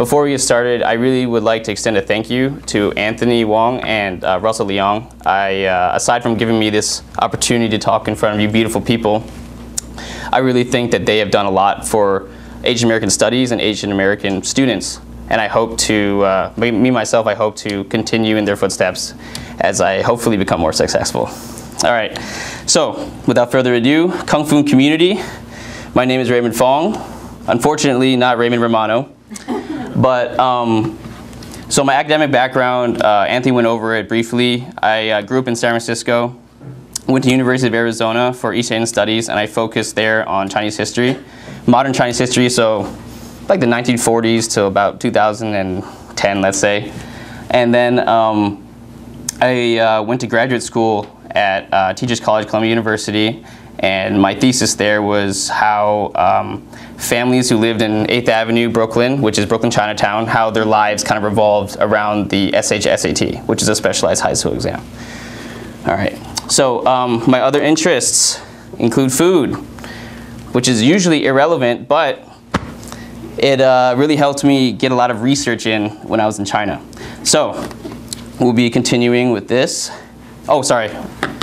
Before we get started, I really would like to extend a thank you to Anthony Wong and Russell Leong. Aside from giving me this opportunity to talk in front of you beautiful people, I really think that they have done a lot for Asian American studies and Asian American students. And I hope to, I hope to continue in their footsteps as I hopefully become more successful. All right, so without further ado, Kung Fu community. My name is Raymond Fong. Unfortunately, not Raymond Romano. But, so my academic background, Anthony went over it briefly. I grew up in San Francisco, went to University of Arizona for East Asian Studies, and I focused there on Chinese history, modern Chinese history, so like the 1940s to about 2010, let's say. And then I went to graduate school at Teachers College, Columbia University, and my thesis there was how families who lived in 8th Avenue, Brooklyn, which is Brooklyn Chinatown, how their lives kind of revolved around the SHSAT, which is a specialized high school exam. All right, so my other interests include food, which is usually irrelevant, but it really helped me get a lot of research in when I was in China. So we'll be continuing with this. Oh, sorry,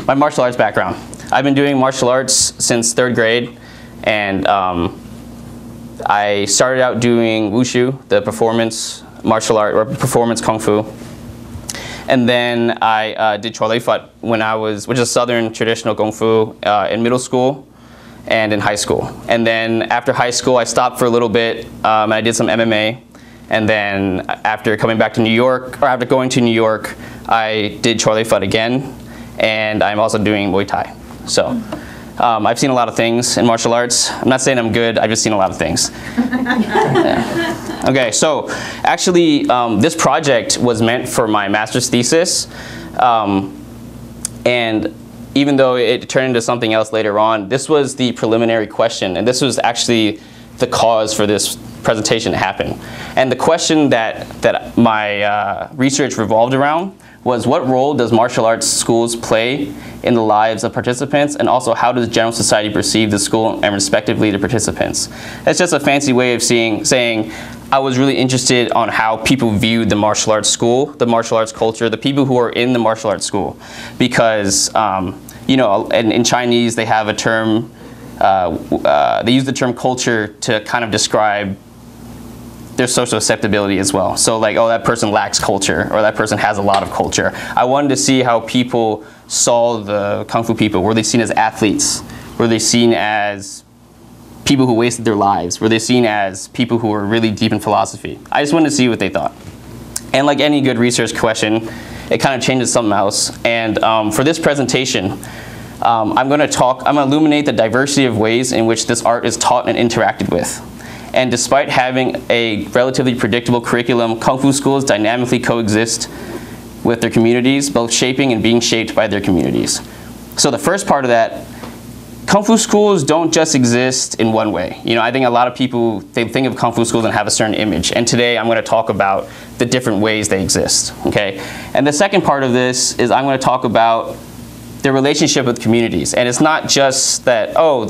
my martial arts background. I've been doing martial arts since 3rd grade, and I started out doing wushu, the performance martial art, or performance kung fu, and then I did Choy Li Fut when I was, which is southern traditional kung fu, in middle school and in high school. And then after high school, I stopped for a little bit, and I did some MMA. And then after coming back to New York, or after going to New York, I did Choy Li Fut again, and I'm also doing Muay Thai. So I've seen a lot of things in martial arts. I'm not saying I'm good, I've just seen a lot of things. Yeah. Okay, so actually this project was meant for my master's thesis. And even though it turned into something else later on, this was the preliminary question, and this was actually the cause for this presentation to happen. And the question that my research revolved around was, what role does martial arts schools play in the lives of participants, and also how does general society perceive the school and respectively the participants? That's just a fancy way of saying I was really interested on how people viewed the martial arts school, the martial arts culture, the people who are in the martial arts school. Because, you know, in Chinese they have a term, they use the term culture to kind of describe their social acceptability as well. So like, oh, that person lacks culture, or that person has a lot of culture. I wanted to see how people saw the Kung Fu people. Were they seen as athletes? Were they seen as people who wasted their lives? Were they seen as people who were really deep in philosophy? I just wanted to see what they thought. And like any good research question, it kind of changes something else. And for this presentation, I'm gonna illuminate the diversity of ways in which this art is taught and interacted with. And despite having a relatively predictable curriculum, Kung Fu schools dynamically coexist with their communities, both shaping and being shaped by their communities. So the first part of that, Kung Fu schools don't just exist in one way. You know, I think a lot of people, they think of Kung Fu schools and have a certain image. And today I'm going to talk about the different ways they exist, okay? And the second part of this is I'm going to talk about their relationship with communities. And it's not just that, oh,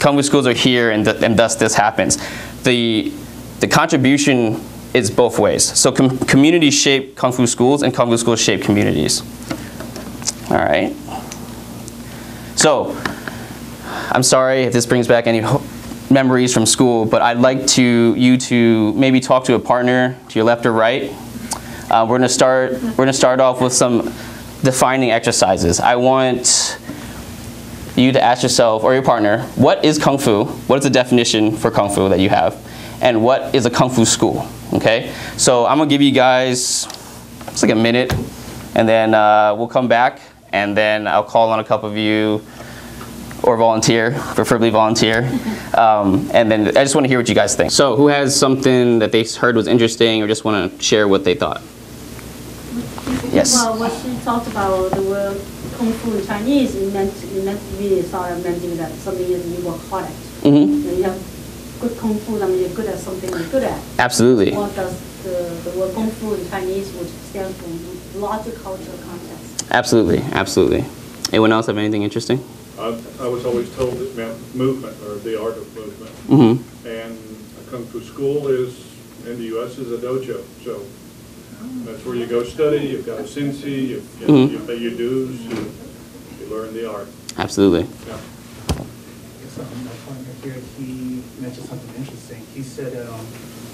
Kung Fu schools are here and thus this happens. The contribution is both ways. So communities shape Kung Fu schools, and Kung Fu schools shape communities. All right. So I'm sorry if this brings back any memories from school, but I'd like you to maybe talk to a partner to your left or right. We're gonna start off with some defining exercises. I want you to ask yourself or your partner, what is Kung Fu? What is the definition for Kung Fu that you have? And what is a Kung Fu school? Okay, so I'm gonna give you guys just like a minute, and then we'll come back, and then I'll call on a couple of you, or volunteer, preferably volunteer. And then I just wanna hear what you guys think. So who has something that they heard was interesting, or just wanna share what they thought? Yes. Well, what she talked about, the word Kung Fu in Chinese, it meant really meant that something you work hard at. Mm-hmm. You have good Kung Fu, I mean, you're good at something you're good at. Absolutely. What does the word Kung Fu in Chinese, which stands for lots of cultural context? Absolutely, absolutely. Anyone else have anything interesting? I was always told it meant movement, or the art of movement. Mm-hmm. And a Kung Fu school is in the U.S. is a dojo. So that's where you go study, you've got a sensei, you pay your dues, you learn the art. Absolutely. Yeah. He mentioned something interesting. He said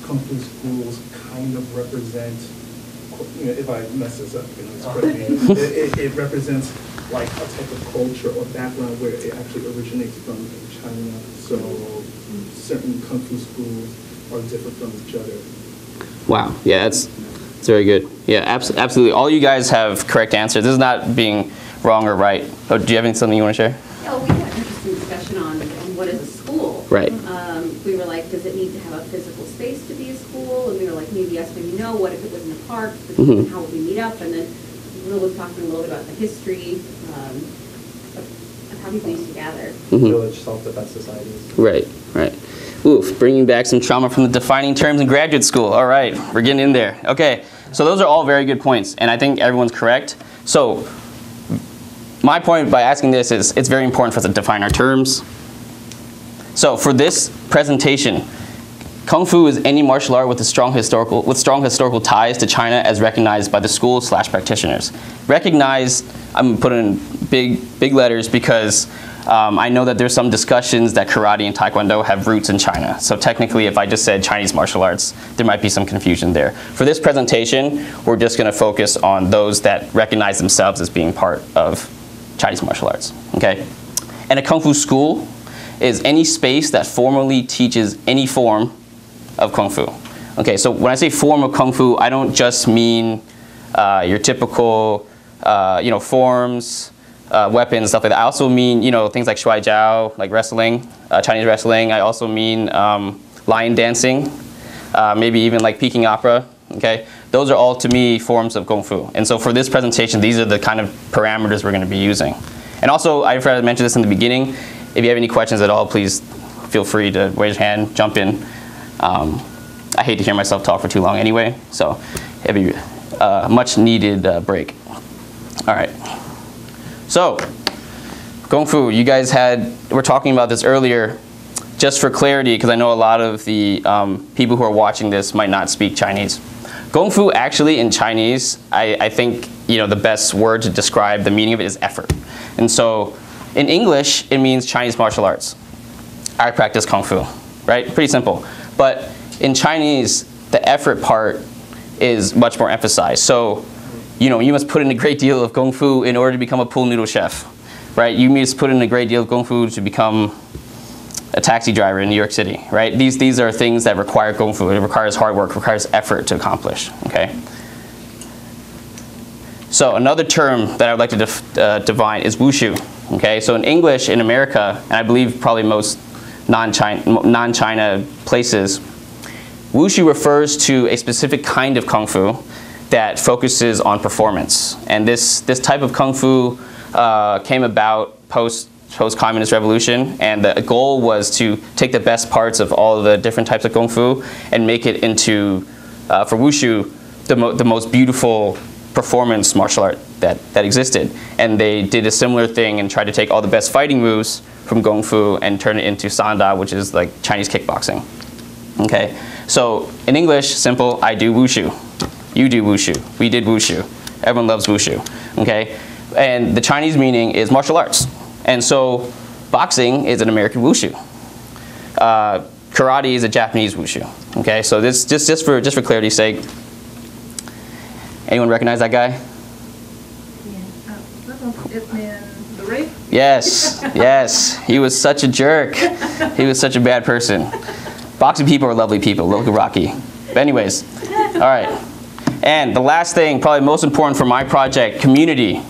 Kung Fu schools kind of represent, you know, if I mess this up, you know, it's correct. It represents like a type of culture or background where it actually originates from in China. So certain Kung Fu schools are different from each other. Wow. Yeah, that's very good. Yeah, absolutely. All you guys have correct answers. This is not being wrong or right. Oh, do you have something you want to share? Yeah, we had an interesting discussion on what is a school. Right. We were like, does it need to have a physical space to be a school? And we were like, maybe yes, maybe no. What if it was in a park? Mm-hmm. How would we meet up? And then we were talking a little bit about the history of how people used to gather. Mm-hmm. Village self-defense societies. Right, right. Oof, bringing back some trauma from the defining terms in graduate school. All right, we're getting in there. Okay, so those are all very good points, and I think everyone's correct. So my point by asking this is it's very important for us to define our terms. So for this presentation, Kung Fu is any martial art with a strong historical ties to China as recognized by the school/practitioners. Recognized, I'm putting in big letters because I know that there's some discussions that karate and taekwondo have roots in China. So technically, if I just said Chinese martial arts, there might be some confusion there. For this presentation, we're just going to focus on those that recognize themselves as being part of Chinese martial arts. Okay, and a Kung Fu school is any space that formally teaches any form of Kung Fu. Okay, so when I say form of Kung Fu, I don't just mean your typical you know, forms, weapons, stuff like that. I also mean, you know, things like shuai jiao, like wrestling, Chinese wrestling. I also mean lion dancing, maybe even like Peking opera. Okay, those are all to me forms of Kung Fu. And so for this presentation, these are the kind of parameters we're gonna be using. And also, I forgot to mention this in the beginning, if you have any questions at all, please feel free to raise your hand, jump in. I hate to hear myself talk for too long anyway, so it'd be a much needed break. All right, so Kung Fu, you guys we're talking about this earlier, just for clarity, because I know a lot of the people who are watching this might not speak Chinese. Kung Fu actually in Chinese, I think, you know, the best word to describe the meaning of it is effort. And so in English, it means Chinese martial arts. I practice Kung Fu, right? Pretty simple. But in Chinese, the effort part is much more emphasized. So, you know, you must put in a great deal of Kung Fu in order to become a pool noodle chef, right? You must put in a great deal of Kung Fu to become a taxi driver in New York City, right? These are things that require Kung Fu. It requires hard work, requires effort to accomplish, okay? So another term that I would like to define is wushu. Okay, so in English, in America, and I believe probably most non-China places, wushu refers to a specific kind of Kung Fu that focuses on performance. And this type of Kung Fu came about post-communist revolution, and the goal was to take the best parts of all the different types of Kung Fu and make it into, for wushu, the most beautiful performance martial art that existed. And they did a similar thing and tried to take all the best fighting moves from Kung Fu and turn it into sanda, which is like Chinese kickboxing. Okay, so in English, simple, I do wushu, you do wushu, we did wushu, everyone loves wushu, okay? And the Chinese meaning is martial arts. And so boxing is an American wushu. Karate is a Japanese wushu, okay? So this, just for clarity's sake, anyone recognize that guy? Yes, yes. He was such a jerk. He was such a bad person. Boxing people are lovely people. Look at Rocky. But anyways, all right. And the last thing, probably most important for my project, community.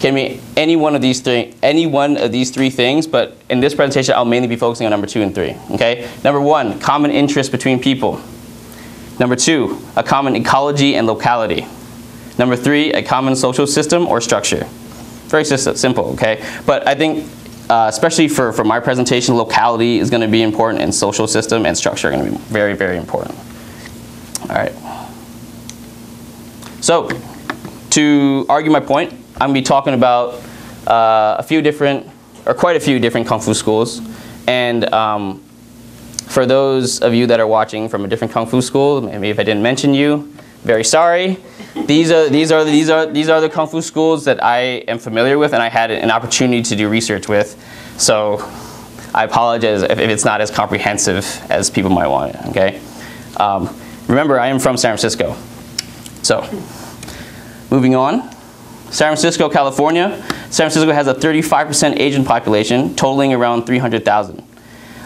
Can be any one of these three. Any one of these three things. But in this presentation, I'll mainly be focusing on number 2 and 3. Okay. Number 1, common interest between people. Number 2, a common ecology and locality. Number 3, a common social system or structure. Very simple, okay? But I think, especially for my presentation, locality is gonna be important, and social system and structure are gonna be very, very important. All right. So, to argue my point, I'm gonna be talking about quite a few different Kung Fu schools, and For those of you that are watching from a different kung fu school, maybe if I didn't mention you, very sorry. These are the kung fu schools that I am familiar with and I had an opportunity to do research with. So I apologize if it's not as comprehensive as people might want it, okay? Remember, I am from San Francisco. So, moving on. San Francisco, California. San Francisco has a 35% Asian population, totaling around 300,000.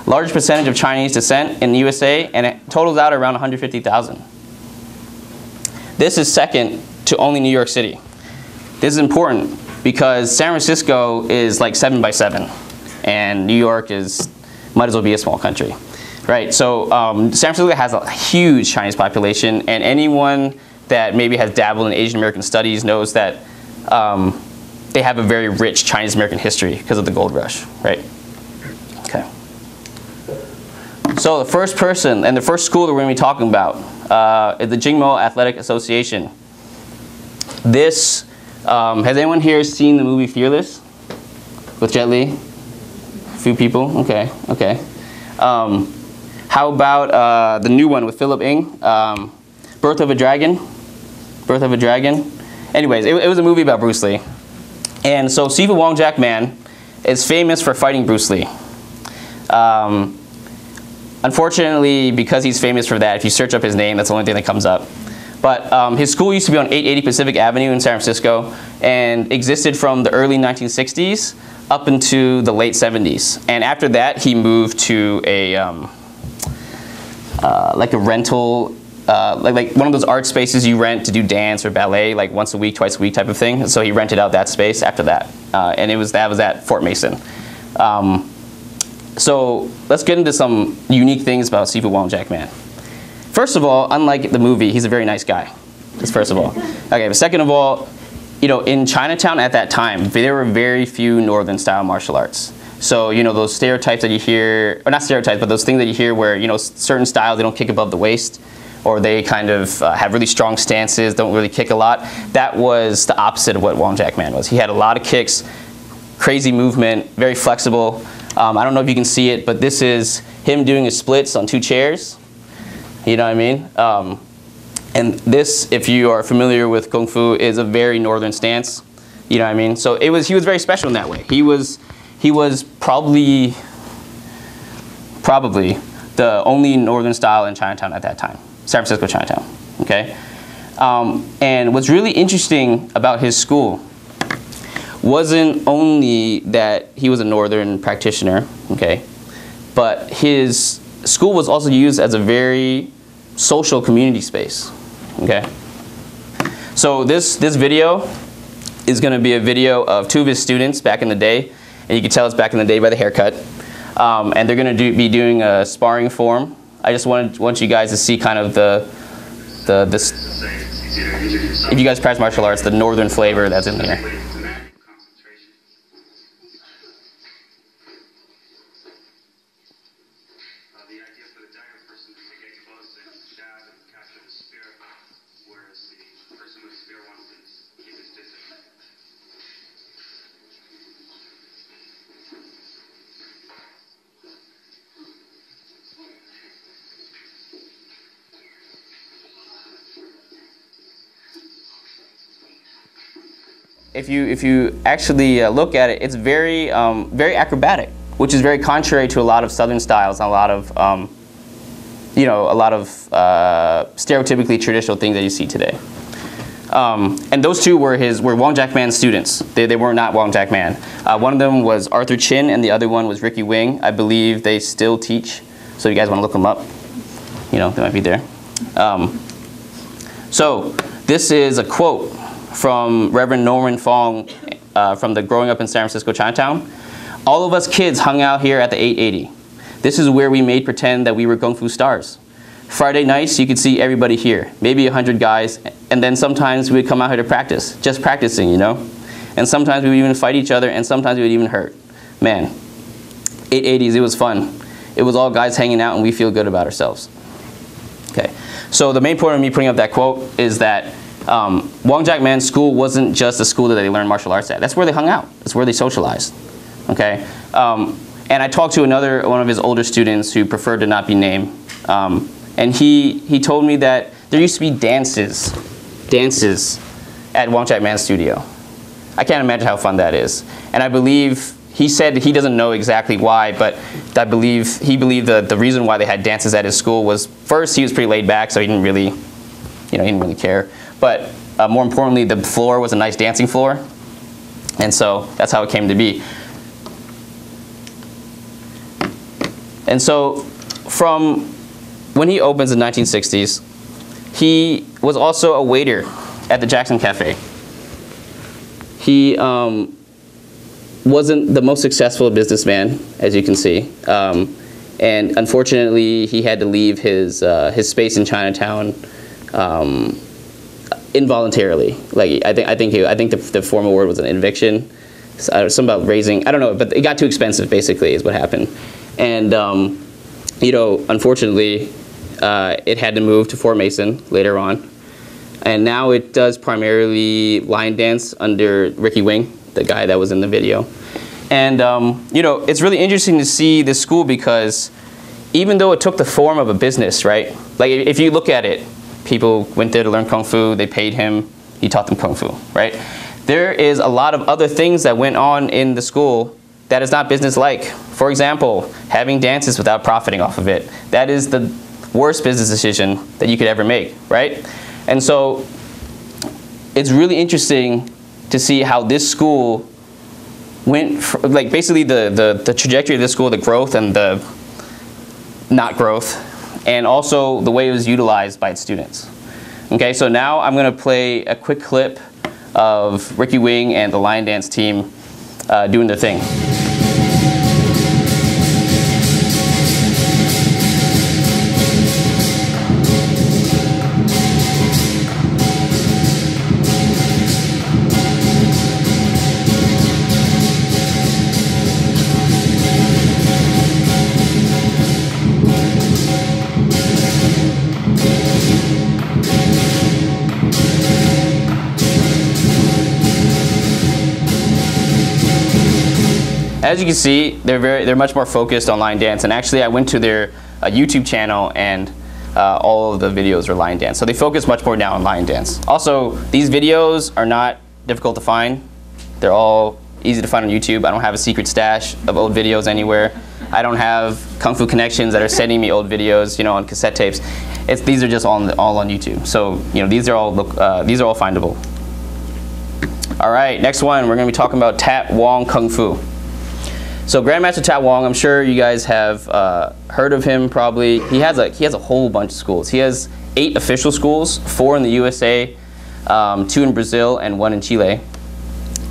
Large percentage of Chinese descent in the USA, and it totals out around 150,000. This is second to only New York City. This is important because San Francisco is like 7 by 7, and New York is, might as well be a small country. Right, so San Francisco has a huge Chinese population, and anyone that maybe has dabbled in Asian American studies knows that they have a very rich Chinese American history because of the gold rush, right? Okay. So the first person and the first school that we're going to be talking about is the Jingmo Athletic Association. This, has anyone here seen the movie Fearless with Jet Li? A few people, okay, okay. How about the new one with Philip Ng, Birth of a Dragon? Birth of a Dragon? Anyways, it was a movie about Bruce Lee. And so Sifu Wong Jack Man is famous for fighting Bruce Lee. Unfortunately, because he's famous for that, if you search up his name, that's the only thing that comes up. But his school used to be on 880 Pacific Avenue in San Francisco and existed from the early 1960s up into the late 70s. And after that, he moved to a, like a rental, like one of those art spaces you rent to do dance or ballet, like once a week, twice a week type of thing. So he rented out that space after that. And that was at Fort Mason. So let's get into some unique things about Sifu Wong Jack Man. First of all, unlike the movie, he's a very nice guy. That's first of all. Okay, but second of all, you know, in Chinatown at that time, there were very few Northern style martial arts. So, you know, those stereotypes that you hear, or not stereotypes, but those things that you hear where, you know, certain styles, they don't kick above the waist, or they kind of have really strong stances, don't really kick a lot. That was the opposite of what Wong Jack Man was. He had a lot of kicks, crazy movement, very flexible. I don't know if you can see it, but this is him doing his splits on two chairs. You know what I mean? And this, if you are familiar with Kung Fu, is a very northern stance. You know what I mean? So it was, he was very special in that way. He was probably the only northern style in Chinatown at that time. San Francisco Chinatown, okay? And what's really interesting about his school wasn't only that he was a northern practitioner, okay, but his school was also used as a very social community space, okay? So this video is gonna be a video of two of his students back in the day, and you can tell it's back in the day by the haircut, and they're gonna be doing a sparring form. I just want you guys to see kind of this, if you guys practice martial arts, the northern flavor that's in there. If you actually look at it, it's very very acrobatic, which is very contrary to a lot of Southern styles and a lot of you know, a lot of stereotypically traditional things that you see today. And those two were Wong Jack Man's students. They were not Wong Jack Man. One of them was Arthur Chin, and the other one was Ricky Wing. I believe they still teach. So if you guys want to look them up, you know, they might be there. So this is a quote from Reverend Raymond Fong from the Growing Up in San Francisco Chinatown. All of us kids hung out here at the 880. This is where we made pretend that we were Kung Fu stars. Friday nights, you could see everybody here, maybe 100 guys, and then sometimes we'd come out here to practice, just practicing, you know? And sometimes we would even fight each other, and sometimes we would even hurt. Man, 880s, it was fun. It was all guys hanging out, and we feel good about ourselves. Okay, so the main point of me putting up that quote is that Wong Jack Man's school wasn't just a school that they learned martial arts at. That's where they hung out. That's where they socialized. Okay, And I talked to another one of his older students who preferred to not be named, and he told me that there used to be dances at Wong Jack Man's studio. I can't imagine how fun that is. And I believe he said he doesn't know exactly why, but I believe he believed that the reason why they had dances at his school was, first, he was pretty laid back, so he didn't really, he didn't really care. But more importantly, the floor was a nice dancing floor, and so that's how it came to be. And so from when he opens in the 1960s, he was also a waiter at the Jackson Cafe. He wasn't the most successful businessman, as you can see. And unfortunately, he had to leave his space in Chinatown involuntarily. Like I think the formal word was an eviction. Something about raising, I don't know, but it got too expensive, basically, is what happened. And unfortunately, it had to move to Fort Mason later on. And now it does primarily line dance under Ricky Wing, the guy that was in the video. And it's really interesting to see this school, because even though it took the form of a business, right? Like if you look at it, people went there to learn Kung Fu, they paid him, he taught them Kung Fu, right? There is a lot of other things that went on in the school that is not business-like. For example, having dances without profiting off of it. That is the worst business decision that you could ever make, right? And so it's really interesting to see how this school went, like basically the trajectory of this school, the growth and the not growth, and also the way it was utilized by its students. Okay, so now I'm gonna play a quick clip of Ricky Wing and the line dance team doing their thing. As you can see, they're much more focused on line dance, and actually I went to their YouTube channel, and all of the videos are line dance. So they focus much more now on line dance. Also, these videos are not difficult to find. They're all easy to find on YouTube. I don't have a secret stash of old videos anywhere. I don't have Kung Fu connections that are sending me old videos, on cassette tapes. These are just all on YouTube. So, these are all findable. All right, next one, we're gonna be talking about Tat Wong Kung Fu. So Grandmaster Tat Wong, I'm sure you guys have heard of him probably. He has a whole bunch of schools. He has 8 official schools, 4 in the USA, 2 in Brazil, and 1 in Chile.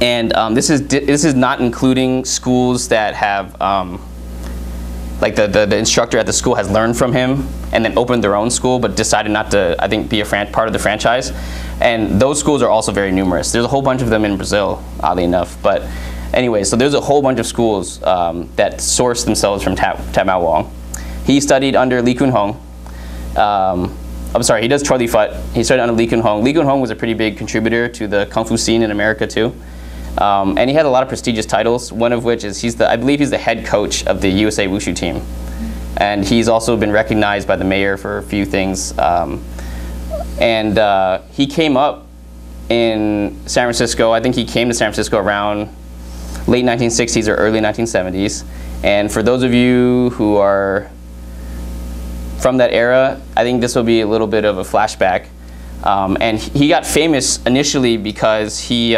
And this is not including schools that have like the instructor at the school has learned from him and then opened their own school, but decided not to, I think, be a part of the franchise. And those schools are also very numerous. There's a whole bunch of them in Brazil, oddly enough, but. Anyway, so there's a whole bunch of schools that source themselves from Tat Mau Wong. He studied under Lee Koon Hung. I'm sorry, he does Choy Li Fut. He studied under Lee Koon Hung. Lee Koon Hung was a pretty big contributor to the Kung Fu scene in America too. And he had a lot of prestigious titles, one of which is I believe he's the head coach of the USA Wushu team. And he's also been recognized by the mayor for a few things. He came up in San Francisco. I think he came to San Francisco around late 1960s or early 1970s. And for those of you who are from that era, I think this will be a little bit of a flashback. And he got famous initially because he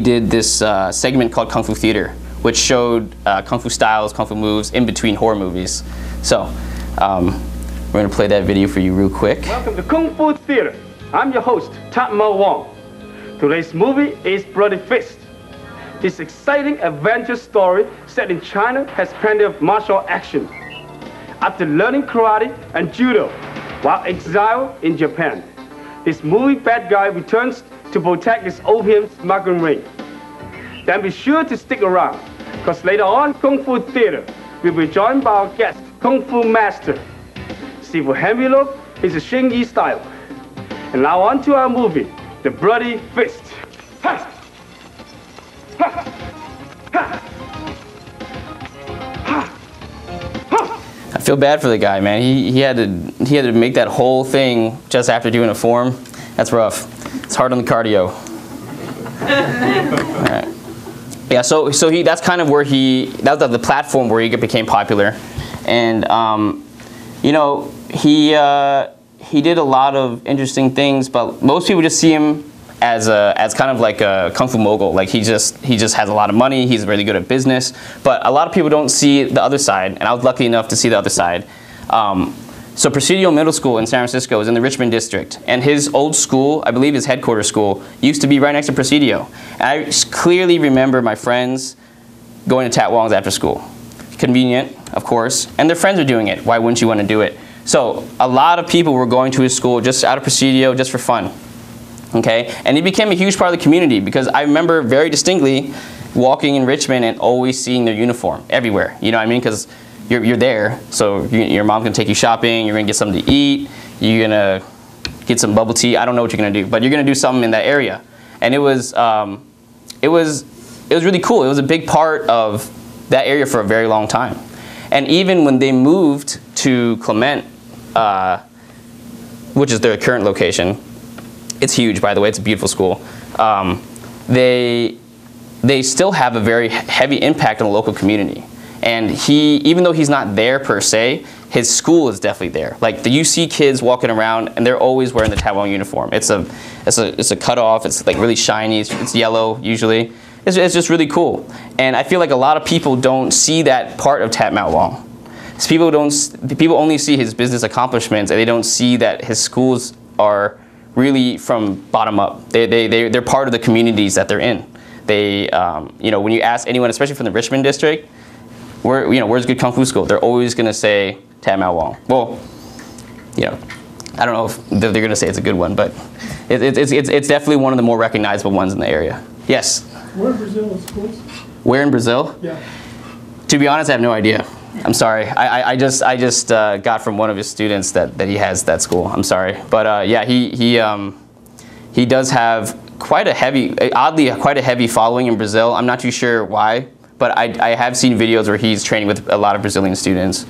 did this segment called Kung Fu Theater, which showed Kung Fu styles, Kung Fu moves in between horror movies. So we're gonna play that video for you real quick. Welcome to Kung Fu Theater. I'm your host, Tat Mau Wong. Today's movie is Bloody Fist. This exciting adventure story set in China has plenty of martial action. After learning karate and judo while exiled in Japan, this movie bad guy returns to protect his opium smuggling ring. Then be sure to stick around, because later on Kung Fu Theater will be joined by our guest, Kung Fu Master. Sifu Henry Look is a Xing Yi style. And now on to our movie, The Bloody Fist. feel bad for the guy, man. He had to make that whole thing just after doing a form. That's rough. It's hard on the cardio. All right. Yeah, so he, that's kind of where he, that was the platform where he became popular. And, you know, he did a lot of interesting things, but most people just see him as kind of like a kung fu mogul. Like he just has a lot of money, he's really good at business. But a lot of people don't see the other side, and I was lucky enough to see the other side. So Presidio Middle School in San Francisco is in the Richmond district, and his old school, I believe his headquarters school, used to be right next to Presidio. And I clearly remember my friends going to Tat Wong's after school. Convenient, of course, and their friends are doing it. Why wouldn't you want to do it? So a lot of people were going to his school just out of Presidio, just for fun. Okay, and he became a huge part of the community, because I remember very distinctly walking in Richmond and always seeing their uniform everywhere. You know what I mean? Because you're there, so your mom's gonna take you shopping, you're gonna get something to eat, you're gonna get some bubble tea. I don't know what you're gonna do, but you're gonna do something in that area. And it was really cool. It was a big part of that area for a very long time. And even when they moved to Clement, which is their current location, it's huge, by the way, it's a beautiful school. They still have a very heavy impact on the local community. And he, even though he's not there per se, his school is definitely there. Like, you see kids walking around and they're always wearing the Tat Wong uniform. It's a cutoff, it's like really shiny, it's yellow usually. It's just really cool. And I feel like a lot of people don't see that part of Tat Mau Wong. So people only see his business accomplishments, and they don't see that his schools are really from bottom up. They're part of the communities that they're in. You know, when you ask anyone, especially from the Richmond district, where's good kung fu school? They're always gonna say Tat Mau Wong. Well, you know, I don't know if they're gonna say it's a good one, but it's definitely one of the more recognizable ones in the area. Yes? Where in Brazil is schools? Where in Brazil? Yeah. To be honest, I have no idea. I'm sorry. I just got from one of his students that he has that school. I'm sorry, but yeah, he does have quite a heavy, oddly quite a heavy following in Brazil. I'm not too sure why, but I have seen videos where he's training with a lot of Brazilian students.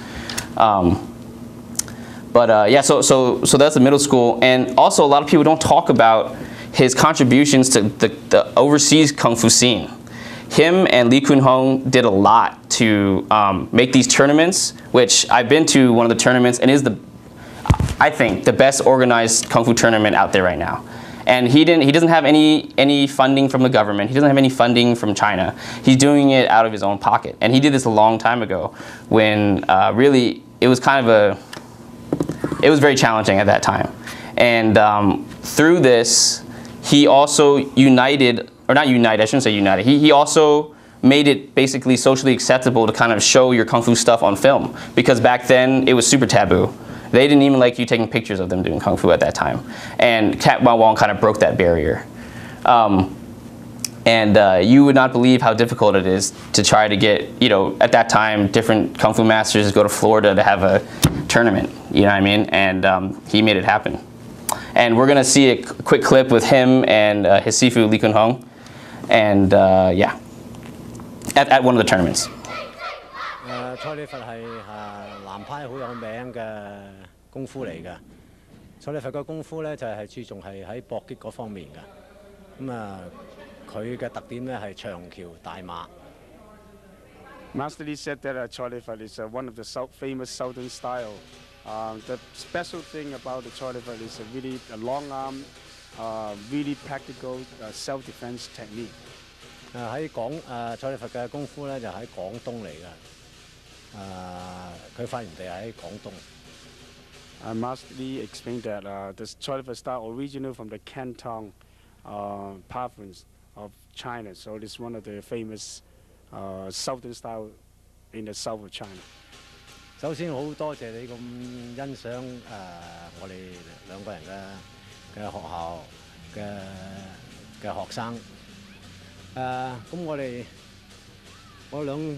Yeah, so that's the middle school, and also a lot of people don't talk about his contributions to the overseas kung fu scene. Him and Lee Koon Hung did a lot to make these tournaments, which I've been to one of the tournaments, and is I think the best organized kung fu tournament out there right now. And he doesn't have any funding from the government. He doesn't have any funding from China. He's doing it out of his own pocket. And he did this a long time ago, when really it was it was very challenging at that time. And through this, he also united, or not united, I shouldn't say united, he also made it basically socially acceptable to kind of show your kung fu stuff on film. Because back then, it was super taboo. They didn't even like you taking pictures of them doing kung fu at that time. And Tat Mau Wong kind of broke that barrier. You would not believe how difficult it is to try to get, you know, at that time, different kung fu masters go to Florida to have a tournament, you know what I mean? And he made it happen. And we're gonna see a quick clip with him and his Sifu Lee Koon Hung, and yeah, at one of the tournaments. Choy Li Fut 係南派好有名嘅功夫嚟嘅。Choy Li Fut 嘅功夫咧就係注重係喺搏擊嗰方面嘅。咁啊，佢嘅特點咧係長橋大馬。Master Lee said that Choy Li Fut is one of the famous Southern style. The special thing about the Choy Li Fut is a long arm, really practical self-defense technique. 喺Choy Li Fut 嘅功夫咧就喺廣東嚟嘅。佢發源地喺廣東。Master Lee explained that this Choy Li Fut style original from the Canton province of China, so it's one of the famous Southern style in the south of China. 首先好多謝你咁欣賞我哋兩個人嘅學校嘅學生。咁我兩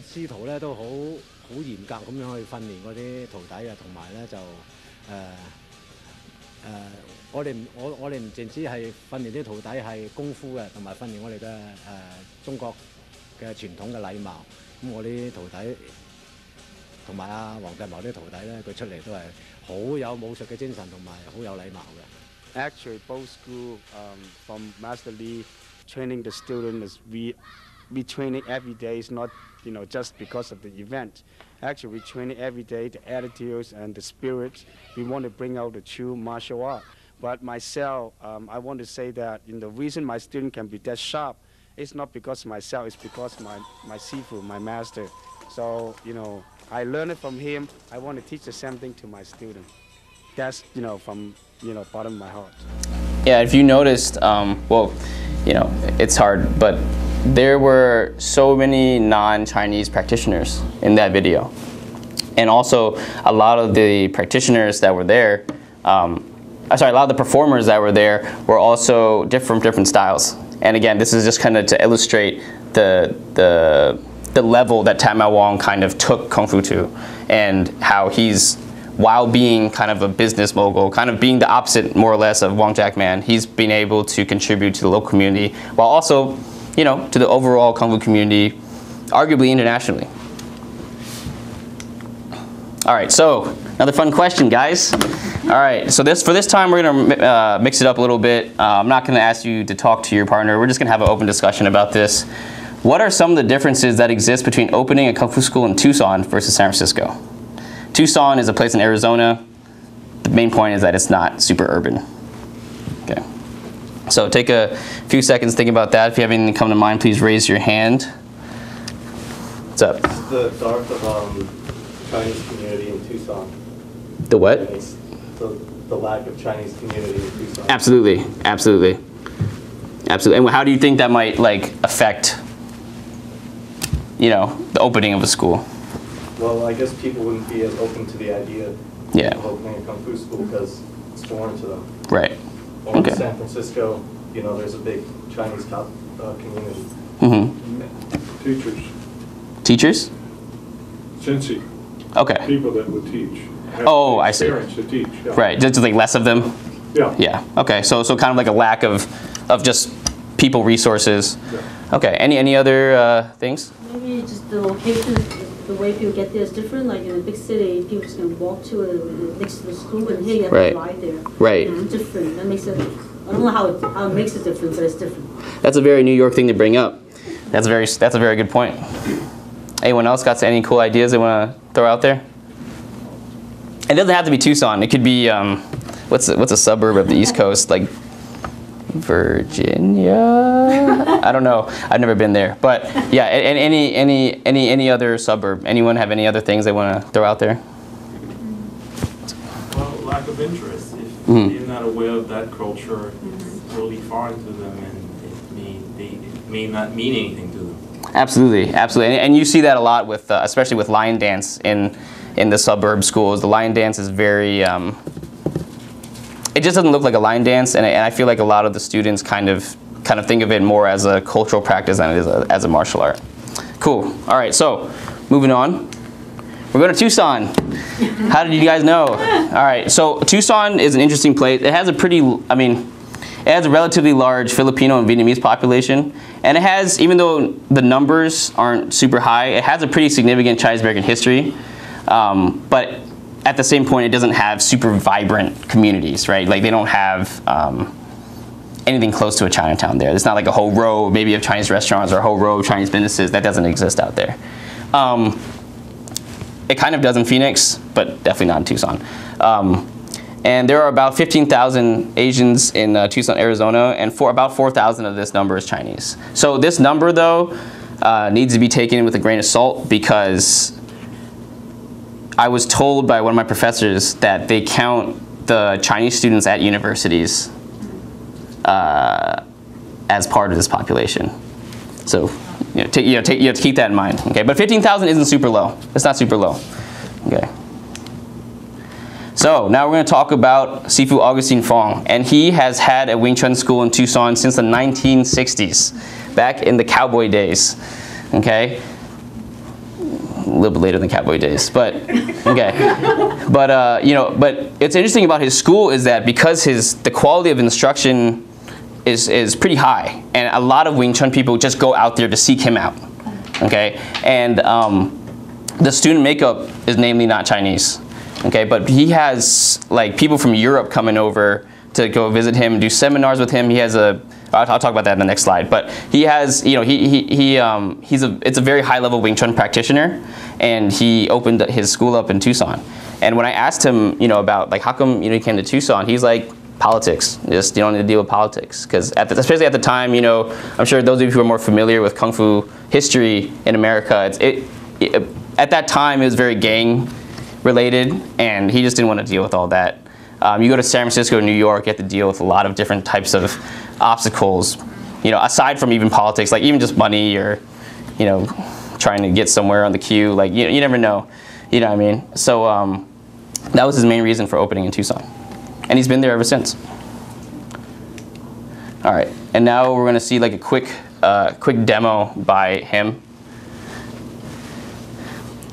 師徒咧都好嚴格咁樣去訓練嗰啲徒弟啊，同埋咧就我哋唔淨止係訓練啲徒弟係功夫嘅，同埋訓練我哋嘅中國嘅傳統嘅禮貌。咁我啲徒弟。同埋阿黃達謀啲徒弟咧，佢出嚟都係好有武術嘅精神同埋好有禮貌嘅。Actually, both school from Master Lee training the students, we training every day. It's not just because of the event. Actually, we training every day the attitudes and the spirit. We want to bring out the true martial art. But myself, I want to say that the reason my student can be that sharp, it's not because myself, it's because my Sifu, my master. So, I learned it from him. I want to teach the same thing to my student. That's, from, bottom of my heart. Yeah, if you noticed, well, it's hard, but there were so many non-Chinese practitioners in that video. And also, a lot of the practitioners that were there, sorry, a lot of the performers that were there were also different styles. And again, this is just kind of to illustrate the level that Tat Mau Wong kind of took Kung Fu to, and how he's, while being kind of a business mogul, kind of being the opposite more or less of Wong Jack Man, he's been able to contribute to the local community while also, to the overall Kung Fu community, arguably internationally. All right, so another fun question, guys. All right, so for this time we're gonna mix it up a little bit. I'm not gonna ask you to talk to your partner. We're just gonna have an open discussion about this. What are some of the differences that exist between opening a Kung Fu school in Tucson versus San Francisco? Tucson is a place in Arizona. The main point is that it's not super urban. Okay, so take a few seconds thinking about that. If you have anything come to mind, please raise your hand. What's up? It's the dark of Chinese community in Tucson. The what? The lack of Chinese community in Tucson. Absolutely, absolutely, absolutely. And how do you think that might affect, the opening of a school? Well, I guess people wouldn't be as open to the idea of opening a Kung Fu school because it's foreign to them. Right. Or in San Francisco, there's a big Chinese community. Mm-hmm. Teachers? Sensei. Okay. People that would teach. Oh, I see. To teach, yeah. Right, just less of them? Yeah. Yeah, okay, so kind of a lack of just people resources. Yeah. Okay, any other things? Maybe just the location, the way people get there is different. Like in a big city, people just going to walk to it next to the school, and here you have to ride there. Right. It's different. That makes it, I don't know how it makes a difference, but it's different. That's a very New York thing to bring up. That's a very good point. Anyone else got any cool ideas they want to throw out there? It doesn't have to be Tucson. It could be what's a suburb of the East Coast, like Virginia. I don't know. I've never been there, but yeah. And any other suburb. Anyone have any other things they want to throw out there? Well, lack of interest. If they're not aware of that culture, it's really foreign to them, and it may not mean anything to them. Absolutely, absolutely. And you see that a lot with especially with lion dance in the suburb schools. The lion dance is very, it just doesn't look like a lion dance, and I feel like a lot of the students kind of think of it more as a cultural practice than it is as a martial art. Cool, all right, so moving on. We're going to Tucson. How did you guys know? All right, so Tucson is an interesting place. It has a pretty, it has a relatively large Filipino and Vietnamese population, and it has, even though the numbers aren't super high, it has a pretty significant Chinese American history. But at the same point, it doesn't have super vibrant communities, right? Like, they don't have anything close to a Chinatown there. It's not like a whole row maybe of Chinese restaurants or a whole row of Chinese businesses. That doesn't exist out there. It kind of does in Phoenix, but definitely not in Tucson. And there are about 15,000 Asians in Tucson, Arizona, and about 4,000 of this number is Chinese. So this number, though, needs to be taken with a grain of salt, because I was told by one of my professors that they count the Chinese students at universities as part of this population. So you have to keep that in mind. Okay, but 15,000 isn't super low. It's not super low. Okay. So now we're going to talk about Sifu Augustine Fong, and he has had a Wing Chun school in Tucson since the 1960s, back in the cowboy days. Okay. A little bit later than cowboy days, but okay. But it's interesting about his school is that because the quality of instruction is pretty high, and a lot of Wing Chun people just go out there to seek him out, okay. And The student makeup is namely not Chinese, okay? But he has like people from Europe coming over to go visit him and do seminars with him. He has a, I'll talk about that in the next slide, but he has, you know, he's a, it's a very high level Wing Chun practitioner, and he opened his school up in Tucson. And when I asked him, you know, about like, how come, you know, he came to Tucson, he's like, politics, just you don't need to deal with politics. Because especially at the time, you know, I'm sure those of you who are more familiar with Kung Fu history in America, at that time it was very gang related, and he just didn't want to deal with all that. You go to San Francisco, New York, you have to deal with a lot of different types of obstacles, you know, aside from even politics, like even just money or, you know, trying to get somewhere on the queue, like you never know, you know what I mean? So that was his main reason for opening in Tucson. And he's been there ever since. All right, and now we're gonna see like a quick demo by him.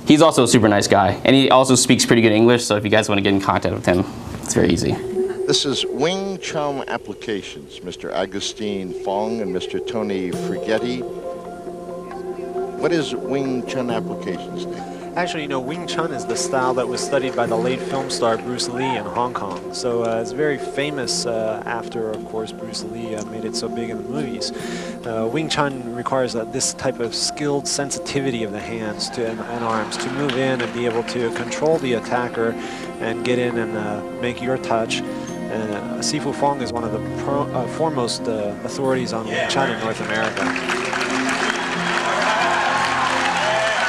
He's also a super nice guy, and he also speaks pretty good English, so if you guys wanna get in contact with him, it's very easy. This is Wing Chun Applications, Mr. Augustine Fong and Mr. Tony Frigetti. What is Wing Chun Applications, Nick? Actually, you know, Wing Chun is the style that was studied by the late film star Bruce Lee in Hong Kong. So it's very famous after, of course, Bruce Lee made it so big in the movies. Wing Chun requires this type of skilled sensitivity of the hands and arms to move in and be able to control the attacker and get in and make your touch. Sifu Fong is one of the foremost authorities on Wing Chun in North America.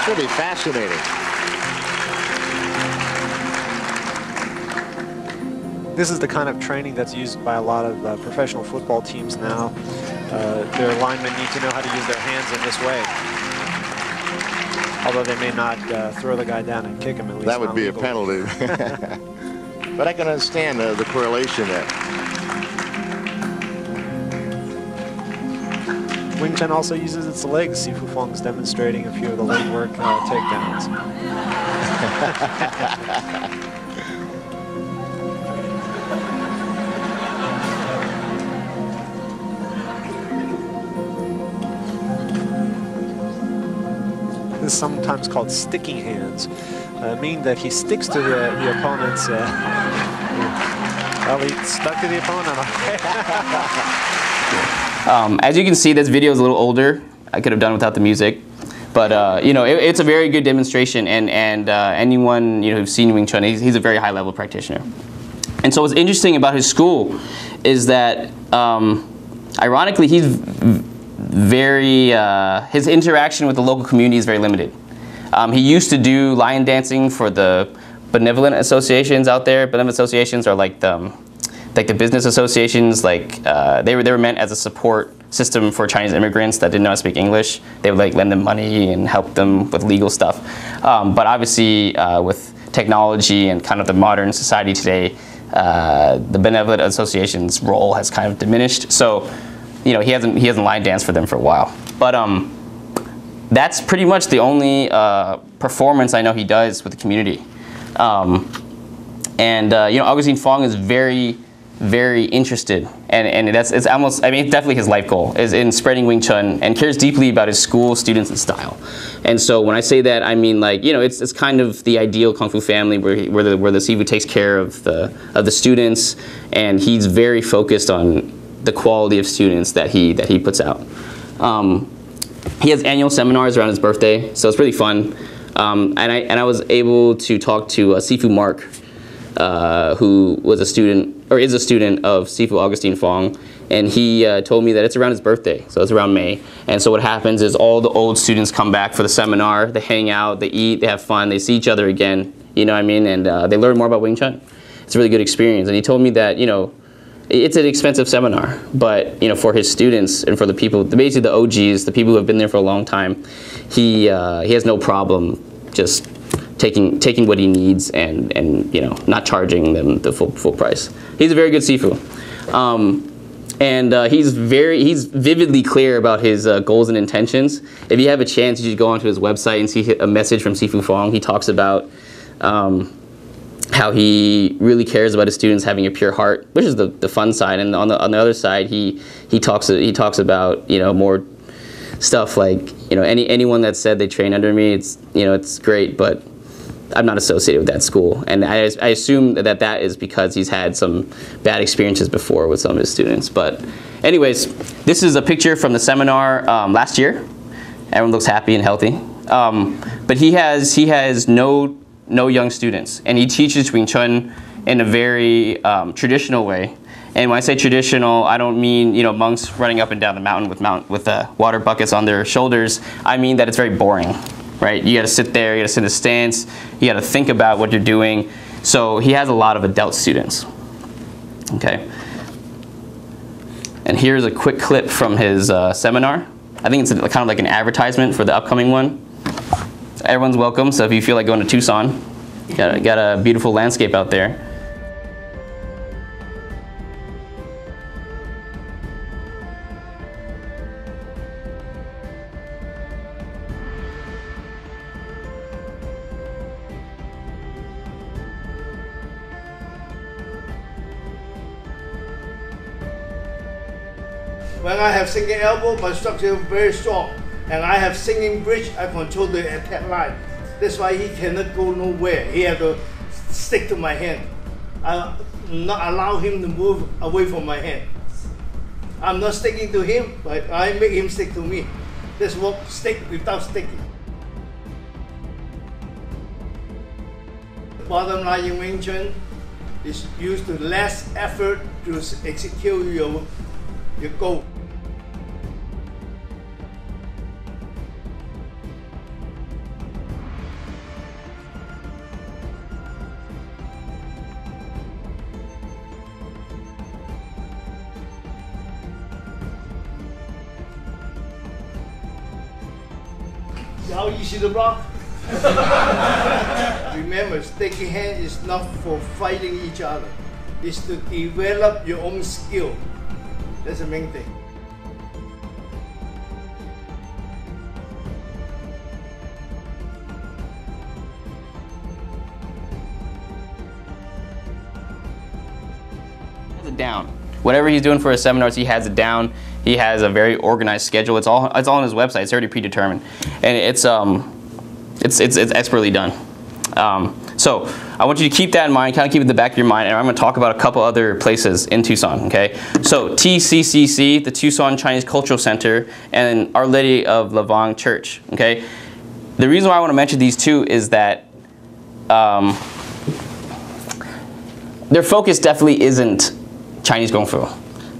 Pretty fascinating. This is the kind of training that's used by a lot of professional football teams now. Their linemen need to know how to use their hands in this way. Although they may not throw the guy down and kick him, at least that would be legal. A penalty. But I can understand the correlation there. Wing Chun also uses its legs. Sifu Fong is demonstrating a few of the leg work takedowns. This is sometimes called sticking hands, meaning that he sticks to the opponent's. Well, he stuck to the opponent. As you can see, this video is a little older. I could have done without the music, but you know, it's a very good demonstration. And anyone, you know, who's seen Wing Chun, he's a very high level practitioner. And so what's interesting about his school is that, ironically, he's very his interaction with the local community is very limited. He used to do lion dancing for the benevolent associations out there. Benevolent associations are like the business associations, like they were meant as a support system for Chinese immigrants that did not speak English. They would like lend them money and help them with legal stuff. But obviously with technology and kind of the modern society today, the benevolent association's role has kind of diminished. So, you know, he hasn't line danced for them for a while. But that's pretty much the only performance I know he does with the community. You know, Augustine Fong is very interested, and that's, it's almost, I mean, it's definitely his life goal is in spreading Wing Chun, and cares deeply about his school, students, and style. And so when I say that, I mean, like, you know, it's kind of the ideal Kung Fu family where the Sifu takes care of the students, and he's very focused on the quality of students that he puts out. He has annual seminars around his birthday, so it's really fun. And I was able to talk to Sifu Mark, who was a student, or is a student, of Sifu Augustine Fong, and he told me that it's around his birthday, so it's around May. And so what happens is all the old students come back for the seminar, they hang out, they eat, they have fun, they see each other again, you know what I mean, and they learn more about Wing Chun. It's a really good experience. And he told me that, you know, it's an expensive seminar, but, you know, for his students and for the people, basically the OGs, the people who have been there for a long time, he has no problem just taking what he needs and you know, not charging them the full price. He's a very good Sifu, he's vividly clear about his goals and intentions. If you have a chance, you should go onto his website and see a message from Sifu Fong. He talks about how he really cares about his students having a pure heart, which is the fun side, and on the other side, he talks about, you know, more stuff like you know, anyone that said they trained under me, it's, you know, it's great, but I'm not associated with that school. And I assume that that is because he's had some bad experiences before with some of his students. But anyways, this is a picture from the seminar last year. Everyone looks happy and healthy. But he has no young students, and he teaches Wing Chun in a very traditional way. And when I say traditional, I don't mean, you know, monks running up and down the mountain with water buckets on their shoulders. I mean that it's very boring, right? You gotta sit there, you gotta sit in a stance, you gotta think about what you're doing. So he has a lot of adult students, okay? And here's a quick clip from his seminar. I think it's kind of like an advertisement for the upcoming one. Everyone's welcome, so if you feel like going to Tucson, got a beautiful landscape out there. When I have sinking elbow, my structure is very strong. And I have sinking bridge, I control the attack line. That's why he cannot go nowhere. He has to stick to my hand. I not allow him to move away from my hand. I'm not sticking to him, but I make him stick to me. That's what stick without sticking. The bottom line in Wing Chun is use the less effort to execute your goal. How easy to block? Remember, sticky hand is not for fighting each other. It's to develop your own skill. That's the main thing. He has it down. Whatever he's doing for his seminars, he has it down. He has a very organized schedule. It's all on his website. It's already predetermined, and it's expertly done. So I want you to keep that in mind, kind of keep it in the back of your mind, and I'm going to talk about a couple other places in Tucson, okay? So TCCC, the Tucson Chinese Cultural Center, and Our Lady of Lavang Church, okay? The reason why I want to mention these two is that their focus definitely isn't Chinese Kung Fu.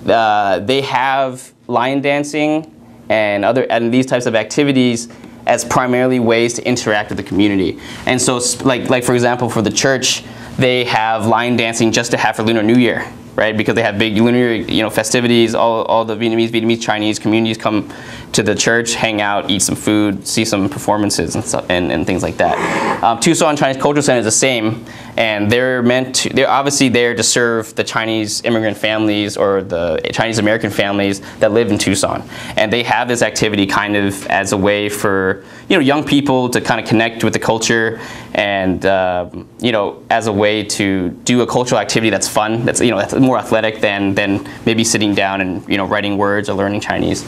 They have lion dancing and these types of activities as primarily ways to interact with the community. And so, like for example, for the church, they have lion dancing just to have for Lunar New Year, right? Because they have big Lunar, you know, festivites. All the Vietnamese, Chinese communities come to the church, hang out, eat some food, see some performances and stuff, and things like that. Tucson Chinese Cultural Center is the same, and they're obviously there to serve the Chinese immigrant families or the Chinese American families that live in Tucson. And they have this activity kind of as a way for, you know, young people to kind of connect with the culture and, you know, as a way to do a cultural activity that's fun, that's, you know, that's more athletic than maybe sitting down and, you know, writing words or learning Chinese.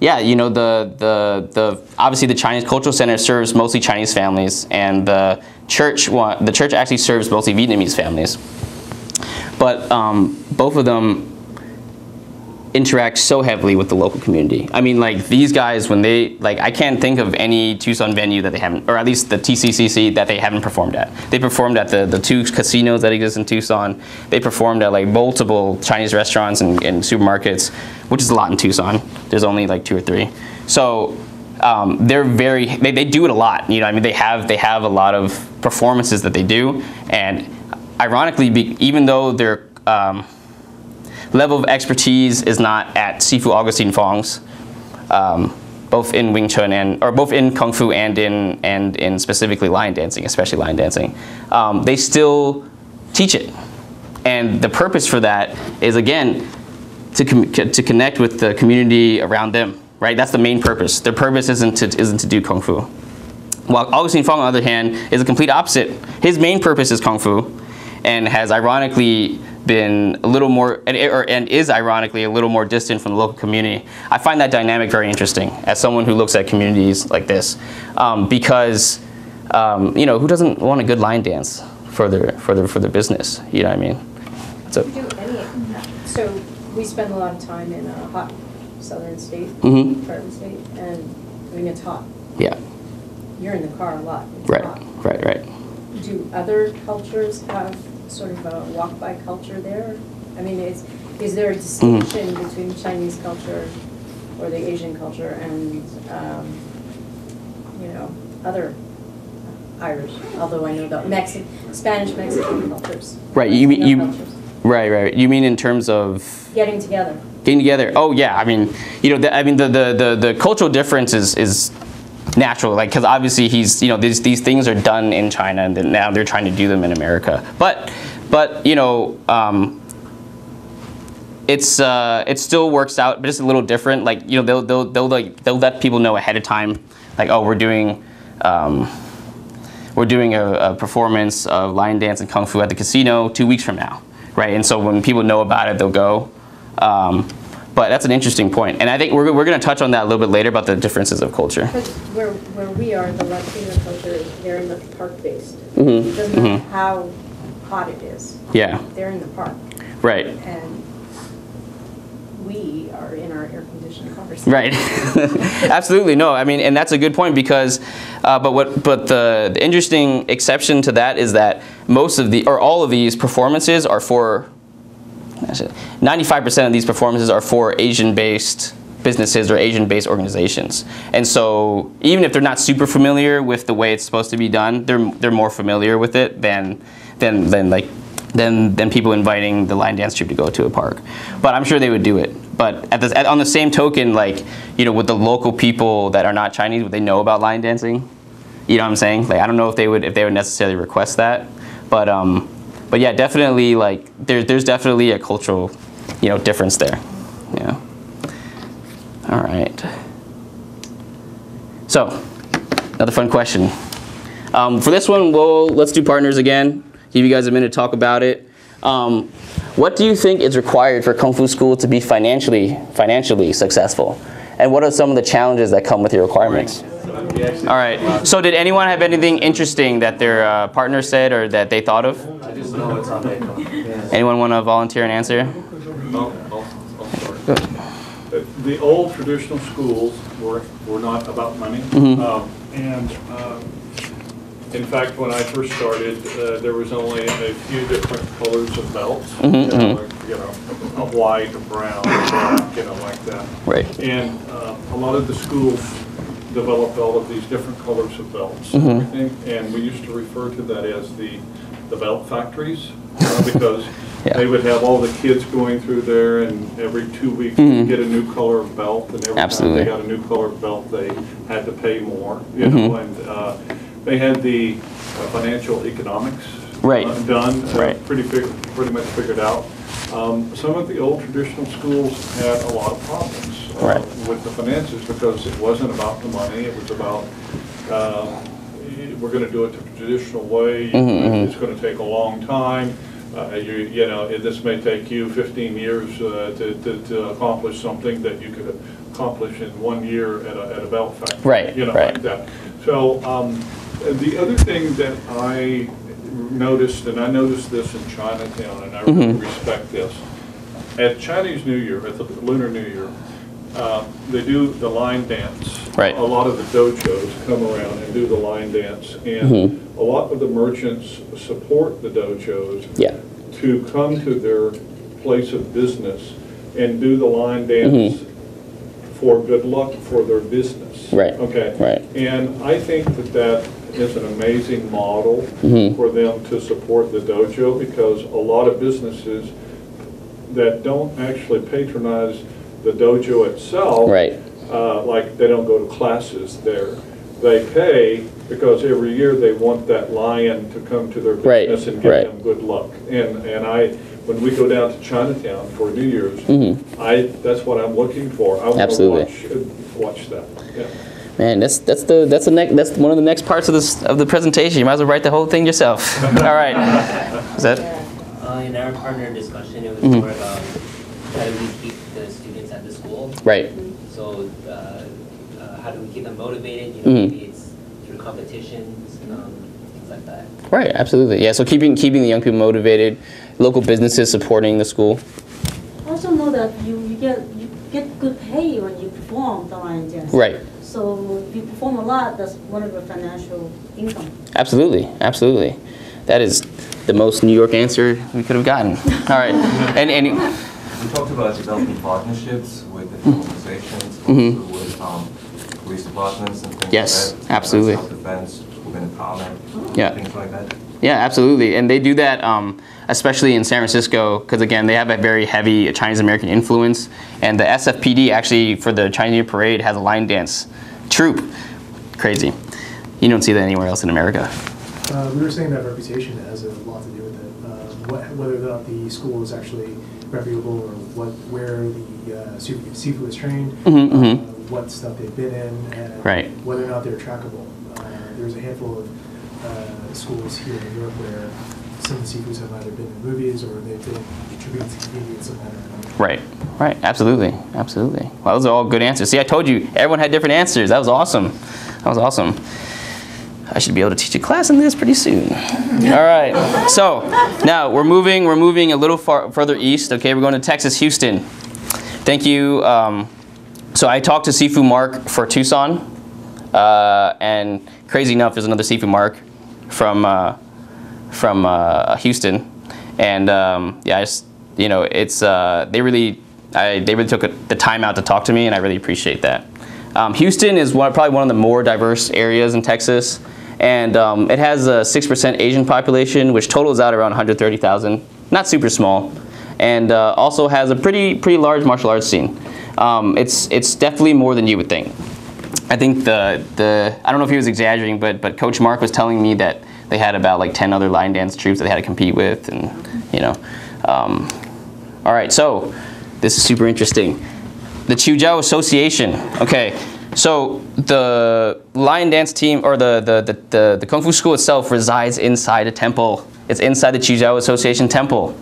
Yeah, you know, obviously the Chinese Cultural Center serves mostly Chinese families, and the church actually serves mostly Vietnamese families. But both of them interact so heavily with the local community. I mean, like these guys, when they, like, I can't think of any Tucson venue that they haven't, or at least the TCCC that they haven't performed at. They performed at the two casinos that exist in Tucson. They performed at like multiple Chinese restaurants and supermarkets, which is a lot in Tucson. There's only like 2 or 3. So they're they do it a lot. You know, I mean, they have a lot of performances that they do, and ironically, even though they're level of expertise is not at Sifu Augustine Fong's, both in Wing Chun both in Kung Fu and in specifically lion dancing, especially lion dancing. They still teach it. And the purpose for that is, again, to connect with the community around them, right? That's the main purpose. Their purpose isn't to do Kung Fu. While Augustine Fong, on the other hand, is the complete opposite. His main purpose is Kung Fu, and has ironically been a little more, and is ironically a little more distant from the local community. I find that dynamic very interesting as someone who looks at communities like this, because you know, who doesn't want a good line dance for their business? You know what I mean? So, we spend a lot of time in a hot southern state, urban state, and I mean it's hot. Yeah. You're in the car a lot. It's right. Hot. Right. Right. Do other cultures have sort of a walk-by culture there? I mean, is there a distinction between Chinese culture or the Asian culture and, you know, other Irish, although I know the Spanish-Mexican cultures. Right, you mean in terms of... Getting together. Getting together. Oh, yeah, I mean, you know, the cultural difference is natural, like, because obviously he's, you know, these things are done in China, and then now they're trying to do them in America. But you know, it still works out, but it's a little different. Like, you know, they'll let people know ahead of time, like, oh, we're doing a performance of lion dance and kung fu at the casino 2 weeks from now, right? And so when people know about it, they'll go. But that's an interesting point. And I think we're going to touch on that a little bit later about the differences of culture. But where we are, the Latino culture is very much park-based. It doesn't matter how hot it is. Yeah. They're in the park. Right. And we are in our air-conditioned cars. Right. Absolutely. No, I mean, and that's a good point because, but the interesting exception to that is that most of the, or all of these performances are for, 95% of these performances are for Asian-based businesses or Asian-based organizations. And so even if they're not super familiar with the way it's supposed to be done, they're more familiar with it than people inviting the line dance troupe to go to a park. But I'm sure they would do it. But on the same token, like, you know, with the local people that are not Chinese, would they know about line dancing? You know what I'm saying? Like, I don't know if they would necessarily request that. But yeah, definitely, like, there's definitely a cultural, you know, difference there. Yeah. All right. So, another fun question. For this one, let's do partners again. Give you guys a minute to talk about it. What do you think is required for Kung Fu School to be financially successful? And what are some of the challenges that come with your requirements? All right. So did anyone have anything interesting that their partner said or that they thought of? I just know it's on April. Anyone want to volunteer an answer? No, I'll start. The old traditional schools were not about money. In fact, when I first started, there was only a few different colors of belts. Like, a white, a brown, black, like that. Right. And a lot of the schools developed all of these different colors of belts, and we used to refer to that as the belt factories, because they would have all the kids going through there, and every 2 weeks you get a new color of belt, and every time they got a new color of belt, they had to pay more, you know, and they had the financial economics done, pretty much figured out. Some of the old traditional schools had a lot of problems with the finances because it wasn't about the money. It was about we're going to do it the traditional way. It's going to take a long time. You know, this may take you 15 years to accomplish something that you could accomplish in 1 year at a belt factory. Right. You know, like that. So the other thing that I noticed, and I noticed this in Chinatown, and I really respect this. At Chinese New Year, at the Lunar New Year, they do the line dance. Right. A lot of the dojos come around and do the line dance, and a lot of the merchants support the dojos to come to their place of business and do the line dance for good luck for their business. Right. Okay. Right. And I think that is an amazing model for them to support the dojo, because a lot of businesses that don't actually patronize the dojo itself, like they don't go to classes there, they pay because every year they want that lion to come to their business and give them good luck. And when we go down to Chinatown for New Year's, that's what I'm looking for. I want to watch that. Yeah. Man, that's one of the next parts of the presentation. You might as well write the whole thing yourself. All right, is that? In our partner discussion, it was more about how do we keep the students at the school? Right. So how do we keep them motivated? You know, maybe it's through competitions, things like that. Right, absolutely. Yeah, so keeping the young people motivated, local businesses supporting the school. I also know that you get good pay when you perform the Lion Dance. Right. So if you perform a lot, that's one of your financial income. Absolutely, absolutely. That is the most New York answer we could have gotten. All right. And we talked about developing partnerships with different organizations, also with police departments and things like that. Yes, absolutely. Self-defense, women empowerment, things like that. Yeah, absolutely. And they do that especially in San Francisco because, again, they have a very heavy Chinese-American influence. And the SFPD actually, for the Chinese New Year Parade, has a line dance troupe. Crazy. You don't see that anywhere else in America. We were saying that reputation has a lot to do with it. Whether or not the school is actually reputable, or where the Sifu is trained, what stuff they've been in, and whether or not they're trackable. There's a handful of schools here in New York where some of the Sifus have either been in movies or they've been contributing to TV in some manner or another. Right, right, absolutely, absolutely. Well, those are all good answers. See, I told you, everyone had different answers. That was awesome. That was awesome. I should be able to teach a class in this pretty soon. All right. So now we're moving a little further east. Okay, we're going to Texas, Houston. Thank you. So I talked to Sifu Mark for Tucson, and crazy enough, there's another Sifu Mark from Houston, and yeah, I just, you know, it's they really took the time out to talk to me, and I really appreciate that. Houston is probably one of the more diverse areas in Texas, and it has a 6% Asian population, which totals out around 130,000. Not super small, and also has a pretty large martial arts scene. It's definitely more than you would think. I think I don't know if he was exaggerating, but Coach Mark was telling me that they had about like 10 other line dance troupes that they had to compete with, and you know. All right, so this is super interesting. The Chiu Chow Association. Okay, so the lion dance team, or the Kung Fu school itself, resides inside a temple. It's inside the Chiu Chow Association temple.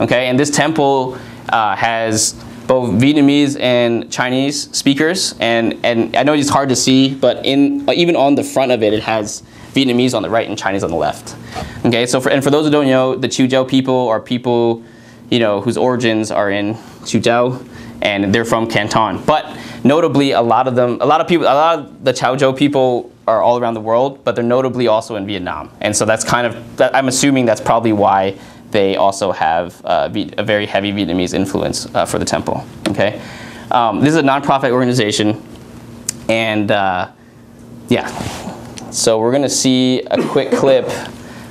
Okay, and this temple has both Vietnamese and Chinese speakers. And I know it's hard to see, but even on the front of it, it has Vietnamese on the right and Chinese on the left. Okay, so for those who don't know, the Chiu Chow people are people, you know, whose origins are in Chiu Chow, and they're from Canton. But notably, a lot of the Chiu Chow people are all around the world, but they're notably also in Vietnam. And so that's kind of, I'm assuming that's probably why they also have a very heavy Vietnamese influence for the temple, okay? This is a nonprofit organization, and yeah. So we're gonna see a quick clip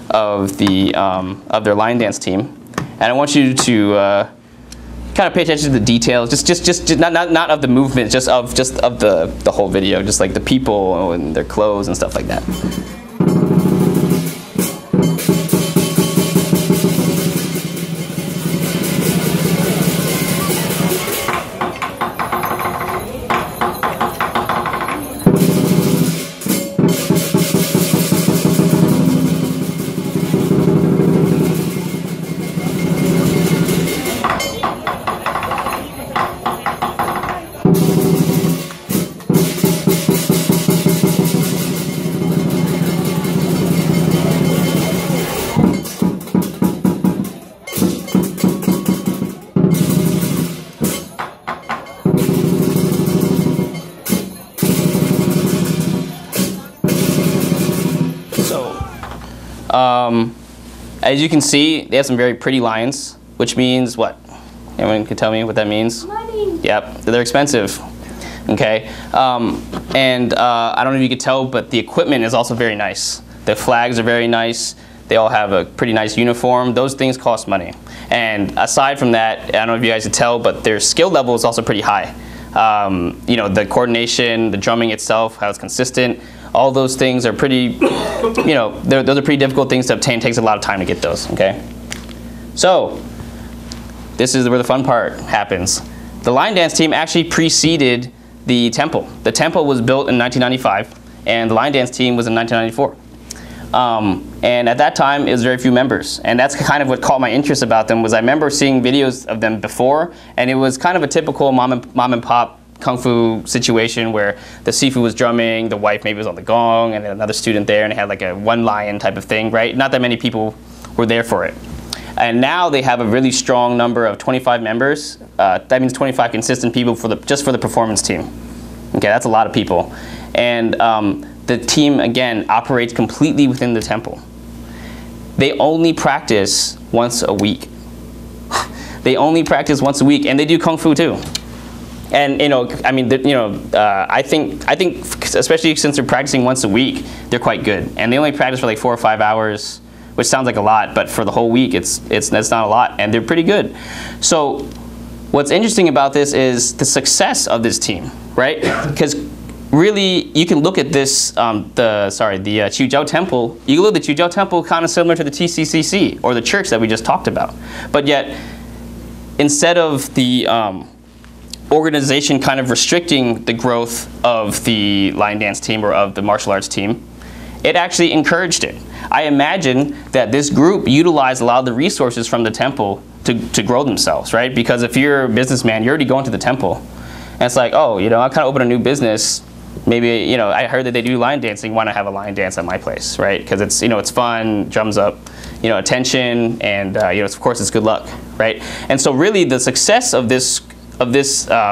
of their line dance team. And I want you to, kind of pay attention to the details, just not of the movements, just of the whole video, just like the people and their clothes and stuff like that. As you can see, they have some very pretty lions, which means what? Anyone can tell me what that means? Money. Yep, they're expensive. Okay, and I don't know if you could tell, but the equipment is also very nice. The flags are very nice. They all have a pretty nice uniform. Those things cost money. And aside from that, I don't know if you guys could tell, but their skill level is also pretty high. You know, the coordination, the drumming itself, how it's consistent. All those things are pretty, you know, those are pretty difficult things to obtain. It takes a lot of time to get those, okay? So, this is where the fun part happens. The line dance team actually preceded the temple. The temple was built in 1995, and the line dance team was in 1994. And at that time, it was very few members. And that's kind of what caught my interest about them, was I remember seeing videos of them before, and it was kind of a typical mom and pop Kung Fu situation where the Sifu was drumming, the wife maybe was on the gong, and another student there, and it had like a one lion type of thing, right? Not that many people were there for it. And now they have a really strong number of 25 members. That means 25 consistent people for the, just for the performance team. Okay, that's a lot of people. And the team, again, operates completely within the temple. They only practice once a week. They only practice once a week, and they do Kung Fu too. And you know, I mean, I think, especially since they're practicing once a week, they're quite good. And they only practice for like 4 or 5 hours, which sounds like a lot, but for the whole week, that's not a lot, and they're pretty good. So, what's interesting about this is the success of this team, right? Because really, you can look at this, the Chiu Chow Temple. You look at the Chiu Chow Temple, kind of similar to the TCCC or the church that we just talked about, but yet instead of the organization kind of restricting the growth of the line dance team or of the martial arts team, it actually encouraged it. I imagine that this group utilized a lot of the resources from the temple to grow themselves, right? Because if you're a businessman, you're already going to the temple. And it's like, oh, you know, I kind of open a new business. Maybe, you know, I heard that they do line dancing. Why not have a line dance at my place, right? Because it's, you know, it's fun, drums up, you know, attention, and you know, of course, it's good luck, right? And so, really, the success of this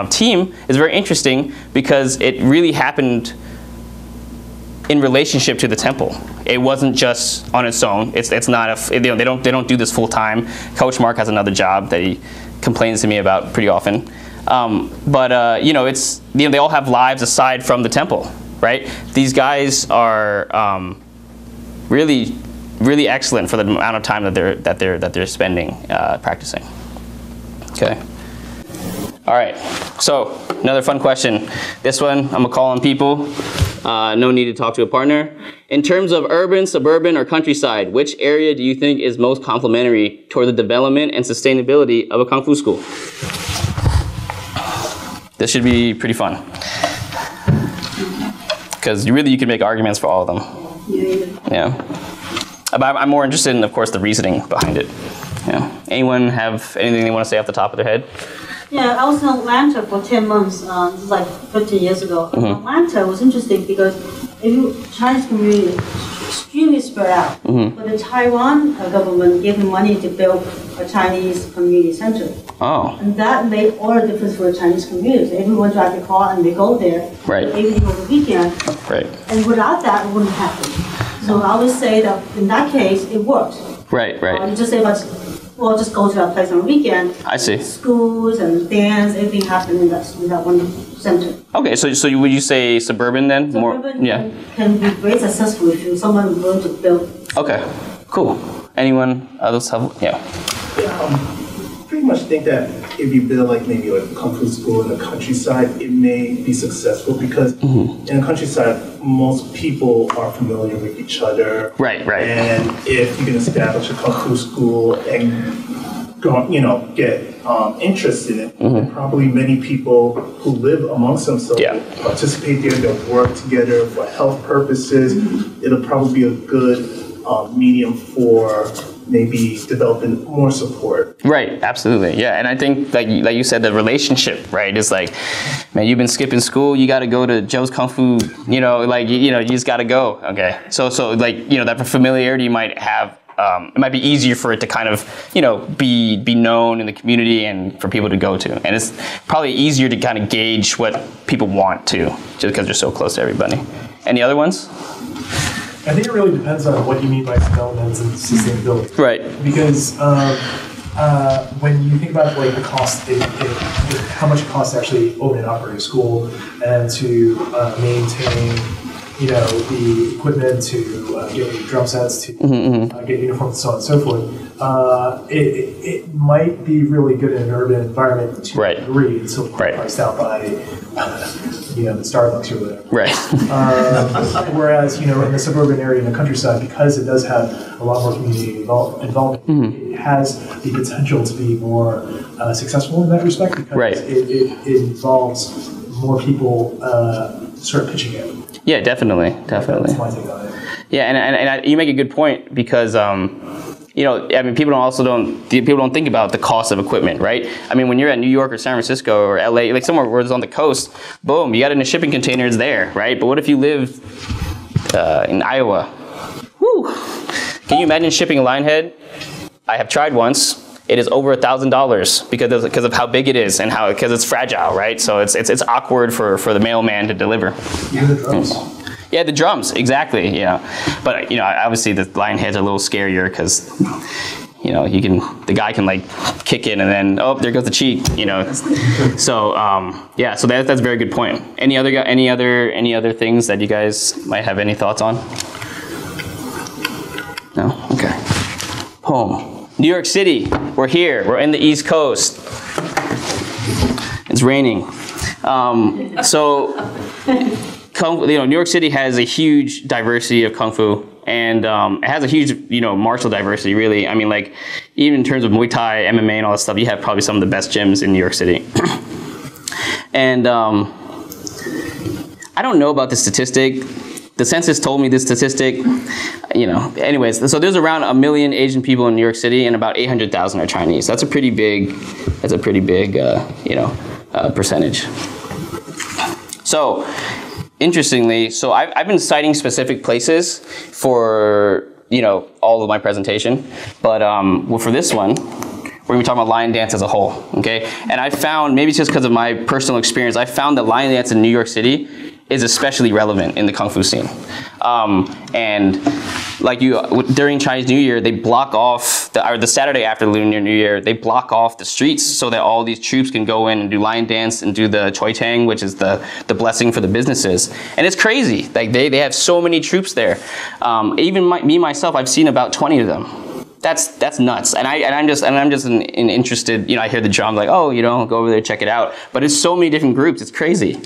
team is very interesting because it really happened in relationship to the temple. It wasn't just on its own. It's not a, you know, they don't do this full time. Coach Mark has another job that he complains to me about pretty often. You know, it's, you know, they all have lives aside from the temple, right? These guys are really, really excellent for the amount of time that they're spending practicing. Okay. All right, so another fun question. This one, I'm gonna call on people. No need to talk to a partner. In terms of urban, suburban, or countryside, which area do you think is most complementary toward the development and sustainability of a Kung Fu school? This should be pretty fun. Because really, you can make arguments for all of them. Yeah. But I'm more interested in, of course, the reasoning behind it. Yeah. Anyone have anything they want to say off the top of their head? Yeah, I was in Atlanta for 10 months, this is like 15 years ago. Mm-hmm. Atlanta was interesting because Chinese community is extremely spread out. Mm-hmm. But the Taiwan government gave them money to build a Chinese community center. Oh. And that made all the difference for the Chinese community. So everyone drives a car and they go there. Right. Even over the weekend. Right. And without that, it wouldn't happen. So I would say that in that case, it worked. Right, right. You just say about, well, just go to that place on the weekend. I see. Schools and dance, everything happened in that one center. Okay, so would you say suburban then? Suburban more, yeah. Can be very successful if you someone willing to build. Okay, cool. Anyone others have? Yeah. Pretty much think that if you build like maybe like a Kung Fu school in the countryside, it may be successful because mm-hmm. in the countryside, most people are familiar with each other. Right, right. And if you can establish a Kung Fu school and go, you know, get interest in it, mm-hmm. probably many people who live amongst themselves yeah. participate there, they'll work together for health purposes. Mm-hmm. It'll probably be a good medium for maybe developing more support. Right, absolutely, yeah. And I think, like you said, the relationship, right, is like, man, you've been skipping school, you gotta go to Joe's Kung Fu, you know, like, you know, you just gotta go, okay. So like, you know, that familiarity might have, it might be easier for it to kind of, you know, be known in the community and for people to go to. And it's probably easier to kind of gauge what people want to, just because they're so close to everybody. Any other ones? I think it really depends on what you mean by development and sustainability. Right. Because when you think about like the cost, how much it costs to actually open and operate a school, and to maintain, you know, the equipment, to get drum sets, to mm-hmm. Get uniforms, so on and so forth, it might be really good in an urban environment to right. agree and still right. priced out by. You know, the Starbucks or whatever. Right. Whereas, you know, in the suburban area, in the countryside, because it does have a lot more community involvement, mm-hmm. it has the potential to be more successful in that respect because right. it involves more people sort of pitching in. Yeah, definitely. That's my take on it. Yeah, and you make a good point because you know, I mean, people don't think about the cost of equipment, right? I mean, when you're at New York or San Francisco or LA, like somewhere where it's on the coast, boom, you got it in a shipping container, it's there, right? But what if you live in Iowa? Woo! Can you imagine shipping a line head? I have tried once. It is over $1,000 because of how big it is and how because it's fragile, right? So it's awkward for the mailman to deliver. Yeah, the drums. Yeah, the drums, exactly. Yeah, but you know, obviously the lion heads are a little scarier because, you know, the guy can like kick in and then oh, there goes the cheek, you know. So yeah, so that's a very good point. Any other things that you guys might have any thoughts on? No, okay. Home, New York City. We're here. We're in the East Coast. It's raining, so. You know, New York City has a huge diversity of kung fu, and it has a huge, you know, martial diversity. Really, I mean, like even in terms of Muay Thai, MMA, and all that stuff, you have probably some of the best gyms in New York City. And I don't know about the statistic. The census told me this statistic. You know, anyways, so there's around 1 million Asian people in New York City, and about 800,000 are Chinese. That's a pretty big. That's a pretty big, you know, percentage. So. Interestingly, so I've been citing specific places for, you know, all of my presentation, but well, for this one, we're going to be talking about lion dance as a whole, okay? And I found, maybe it's just because of my personal experience, I found that lion dance in New York City is especially relevant in the kung fu scene. And like during Chinese New Year, they block off, the Saturday after Lunar New Year, they block off the streets so that all these troops can go in and do lion dance and do the Choy Tang, which is the blessing for the businesses. And it's crazy, like they have so many troops there. Even myself, I've seen about 20 of them. That's nuts, and I'm just an interested. You know, I hear the drum like, oh, you know, go over there, check it out. But it's so many different groups, it's crazy.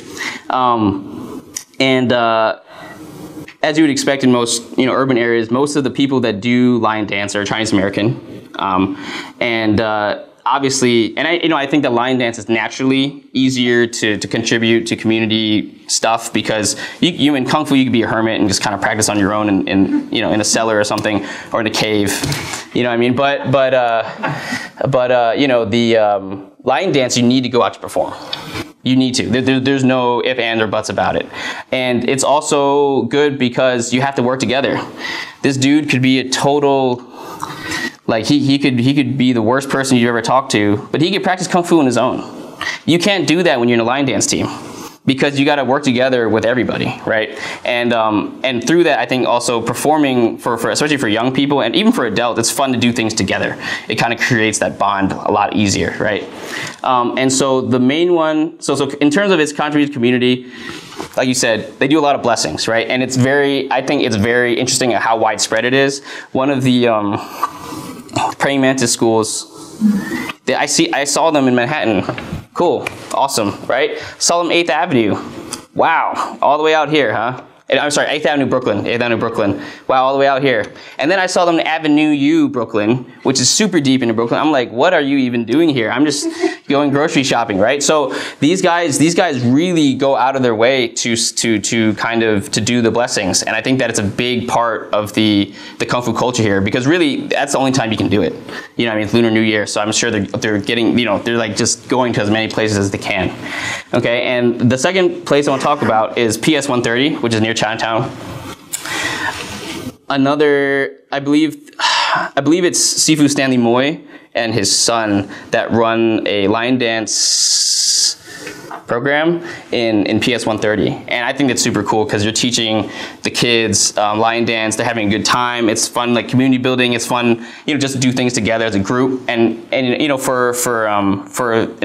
As you would expect in most, you know, urban areas, most of the people that do lion dance are Chinese American, obviously, and I think that lion dance is naturally easier to contribute to community stuff because you in kung fu you could be a hermit and just kind of practice on your own and you know, in a cellar or something or in a cave, you know what I mean? But you know, the lion dance, you need to go out to perform. You need to. There's no ifs, ands, or buts about it. And it's also good because you have to work together. This dude could be a total, like he could be the worst person you ever talked to, but he could practice kung fu on his own. You can't do that when you're in a line dance team because you got to work together with everybody, right? And through that, I think also performing for especially for young people and even for adults, it's fun to do things together. It kind of creates that bond a lot easier, right? And so the main one, so in terms of its contributed community, like you said, they do a lot of blessings, right? And it's very, I think it's very interesting at how widespread it is. One of the praying mantis schools. I saw them in Manhattan. Cool, awesome, right? Saw them 8th Avenue. Wow, all the way out here, huh? I'm sorry, 8th Avenue, Brooklyn. Wow, all the way out here. And then I saw them in Avenue U, Brooklyn, which is super deep into Brooklyn. I'm like, what are you even doing here? I'm just going grocery shopping, right? So these guys really go out of their way to do the blessings. And I think that it's a big part of the kung fu culture here because really that's the only time you can do it. You know what I mean? It's Lunar New Year, so I'm sure they're getting, you know, they're like just going to as many places as they can. Okay, and the second place I want to talk about is PS 130, which is near Chinatown. Another, I believe it's Sifu Stanley Moy and his son that run a lion dance program in PS 130. And I think that's super cool because you're teaching the kids lion dance, they're having a good time, it's fun, like community building, it's fun, you know, just to do things together as a group. And you know, for in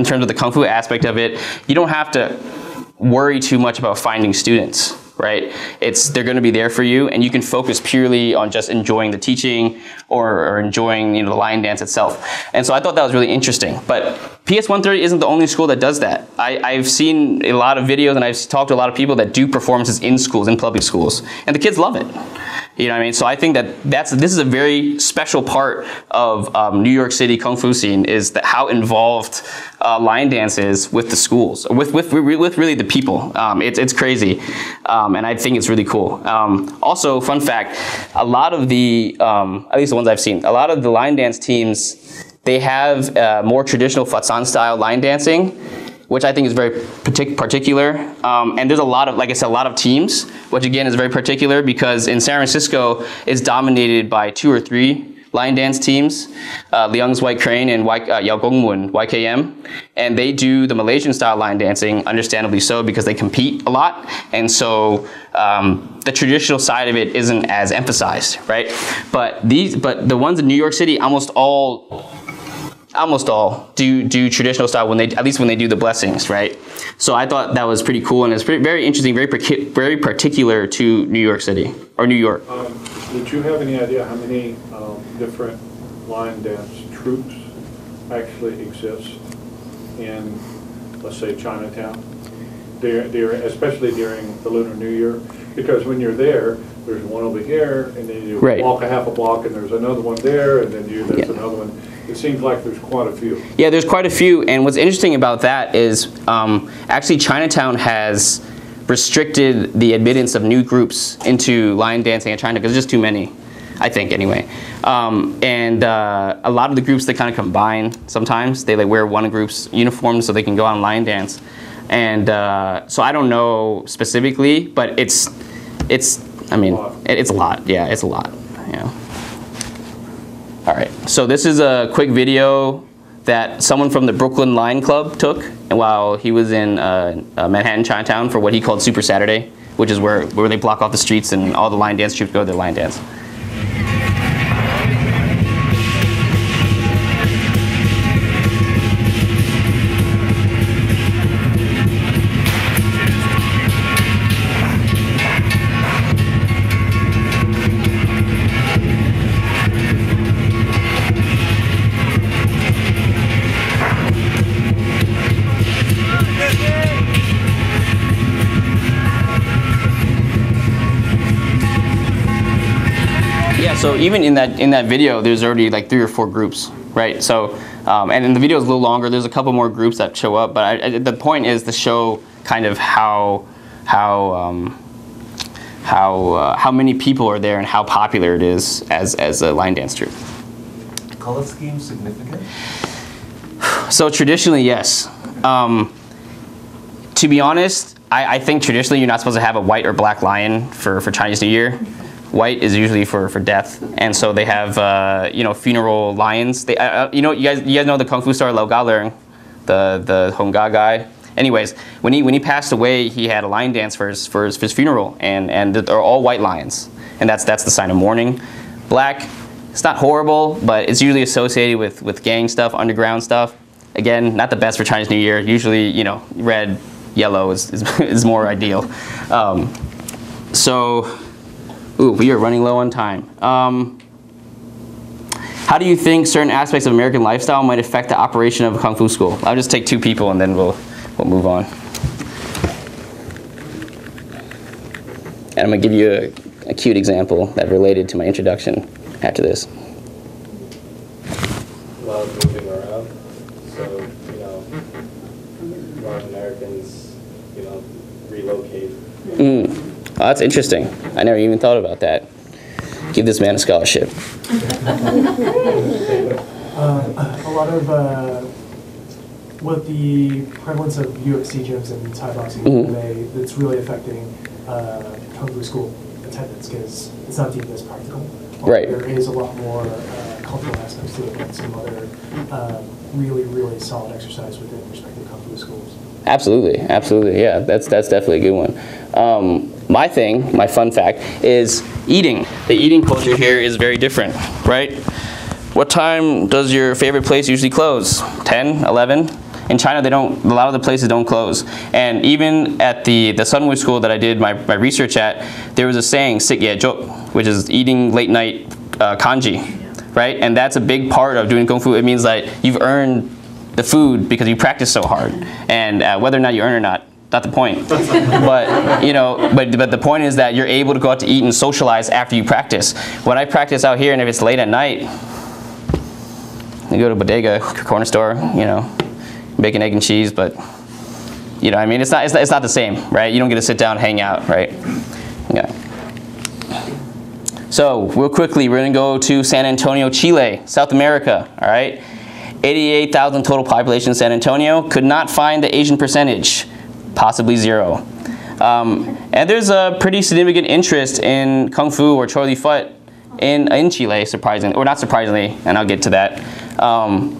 terms of the kung fu aspect of it, you don't have to worry too much about finding students. Right? They're going to be there for you, and you can focus purely on just enjoying the teaching or enjoying, you know, the lion dance itself. And so I thought that was really interesting. But PS 130 isn't the only school that does that. I've seen a lot of videos and I've talked to a lot of people that do performances in schools, in public schools, and the kids love it. You know what I mean? So I think that this is a very special part of New York City Kung Fu scene, is that how involved line dance is with the schools, with really the people. It's crazy, and I think it's really cool. Also, fun fact, a lot of the, at least the ones I've seen, a lot of the line dance teams, they have more traditional Fatsan style line dancing, which I think is very particular. And there's a lot of, like I said, a lot of teams, which again is very particular, because in San Francisco it's dominated by 2 or 3 line dance teams, Leung's White Crane and Yao Gongmun, YKM. And they do the Malaysian style line dancing, understandably so, because they compete a lot. And so the traditional side of it isn't as emphasized, right? But the ones in New York City, almost all do traditional style at least when they do the blessings, right? So I thought that was pretty cool, and it's very interesting, very particular to New York City or New York. Did you have any idea how many different line dance troupes actually exist in, let's say, Chinatown, especially during the Lunar New Year? Because when you're there, there's one over here, and then you right. walk a half a block, and there's another one there, and then there's yeah. another one. It seems like there's quite a few. Yeah, there's quite a few, and what's interesting about that is actually Chinatown has restricted the admittance of new groups into line dancing in China because there's just too many, I think, anyway. And a lot of the groups, they kind of combine sometimes. They wear one group's uniform so they can go out and line dance. And so I don't know specifically, but it's a lot. Yeah, it's a lot. Yeah. All right, so this is a quick video that someone from the Brooklyn Line Club took while he was in Manhattan, Chinatown, for what he called Super Saturday, which is where they block off the streets and all the line dance troops go to their line dance. So even in that video, there's already like 3 or 4 groups, right? So, and in the video is a little longer. There's a couple more groups that show up, but the point is to show kind of how many people are there and how popular it is as a line dance troupe. Color scheme significant? So traditionally, yes. To be honest, I think traditionally you're not supposed to have a white or black lion for Chinese New Year. White is usually for death, and so they have funeral lions. They you guys know the Kung Fu star Lau Ga Leung, the Hong Ga guy. Anyways, when he passed away, he had a lion dance for his funeral, and they're all white lions, and that's the sign of mourning. Black, it's not horrible, but it's usually associated with gang stuff, underground stuff. Again, not the best for Chinese New Year. Usually, red, yellow is more ideal. Ooh, we are running low on time. How do you think certain aspects of American lifestyle might affect the operation of a Kung Fu school? I'll just take 2 people and then we'll move on. And I'm going to give you a cute example that related to my introduction after this. A lot of moving around. So, a lot of Americans, relocate. Oh, that's interesting. I never even thought about that. Give this man a scholarship. A lot of with the prevalence of UFC gyms and Thai boxing, MMA, that's really affecting Kung Fu school attendance because it's not deemed as practical. Right. There is a lot more cultural aspects to it and some other really solid exercise within respective Kung Fu schools. Absolutely, absolutely, yeah. That's definitely a good one. My fun fact, is eating. The eating culture here is very different, right? What time does your favorite place usually close? 10, 11? In China, a lot of the places don't close. And even at the Sunwood school that I did my research at, there was a saying, sit ye jok, which is eating late night kanji, right? And that's a big part of doing Kung Fu. It means like you've earned the the food because you practice so hard. And whether or not you earn or not, not the point. But you know, but the point is that you're able to go out to eat and socialize after you practice. When I practice out here, and if it's late at night, you go to a bodega, corner store, you know, bacon, egg, and cheese. But you know, I mean, it's not the same, right? You don't get to sit down, and hang out, right? Yeah. So real quickly, we're gonna go to San Antonio, Chile, South America. All right, 88,000 total population in San Antonio. Could not find the Asian percentage. Possibly zero. And there's a pretty significant interest in Kung Fu or Choy Li Fut in Chile, surprisingly, or not surprisingly, and I'll get to that. I'm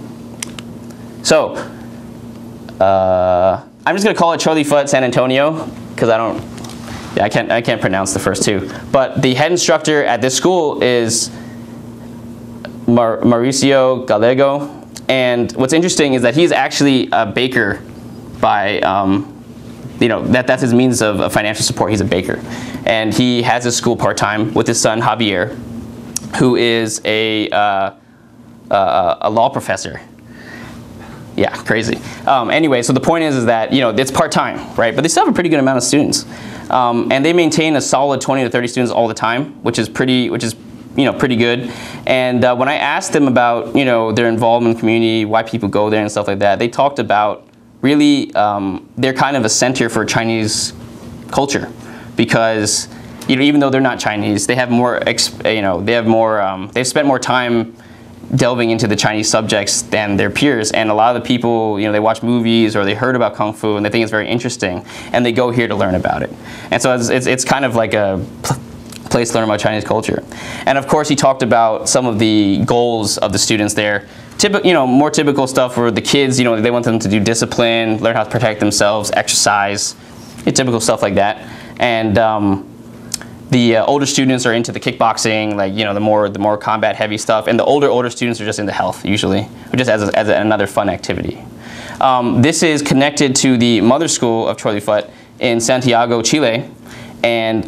just gonna call it Choy Li Fut San Antonio, because I can't pronounce the first two. But the head instructor at this school is Mauricio Gallego. And what's interesting is that he's actually a baker by, you know, that's his means of financial support. He's a baker. And he has his school part-time with his son, Javier, who is a law professor. Yeah, crazy. Anyway, so the point is that, you know, it's part-time, right? But they still have a pretty good amount of students. And they maintain a solid 20 to 30 students all the time, which is you know, pretty good. And when I asked them about, you know, their involvement in the community, why people go there and stuff like that, they talked about really, they're kind of a center for Chinese culture, because you know, even though they're not Chinese, they have more, they've spent more time delving into the Chinese subjects than their peers. And a lot of the people, you know, they watch movies or they heard about Kung Fu and they think it's very interesting, and they go here to learn about it. And so it's kind of like a place to learn about Chinese culture. And of course, he talked about some of the goals of the students there. You know, more typical stuff for the kids, you know, they want them to do discipline, learn how to protect themselves, exercise, typical stuff like that. And the older students are into the kickboxing, like, you know, the more combat heavy stuff. And the older students are just into health, usually, or just as another fun activity. This is connected to the mother school of Choy Li Fut in Santiago, Chile. And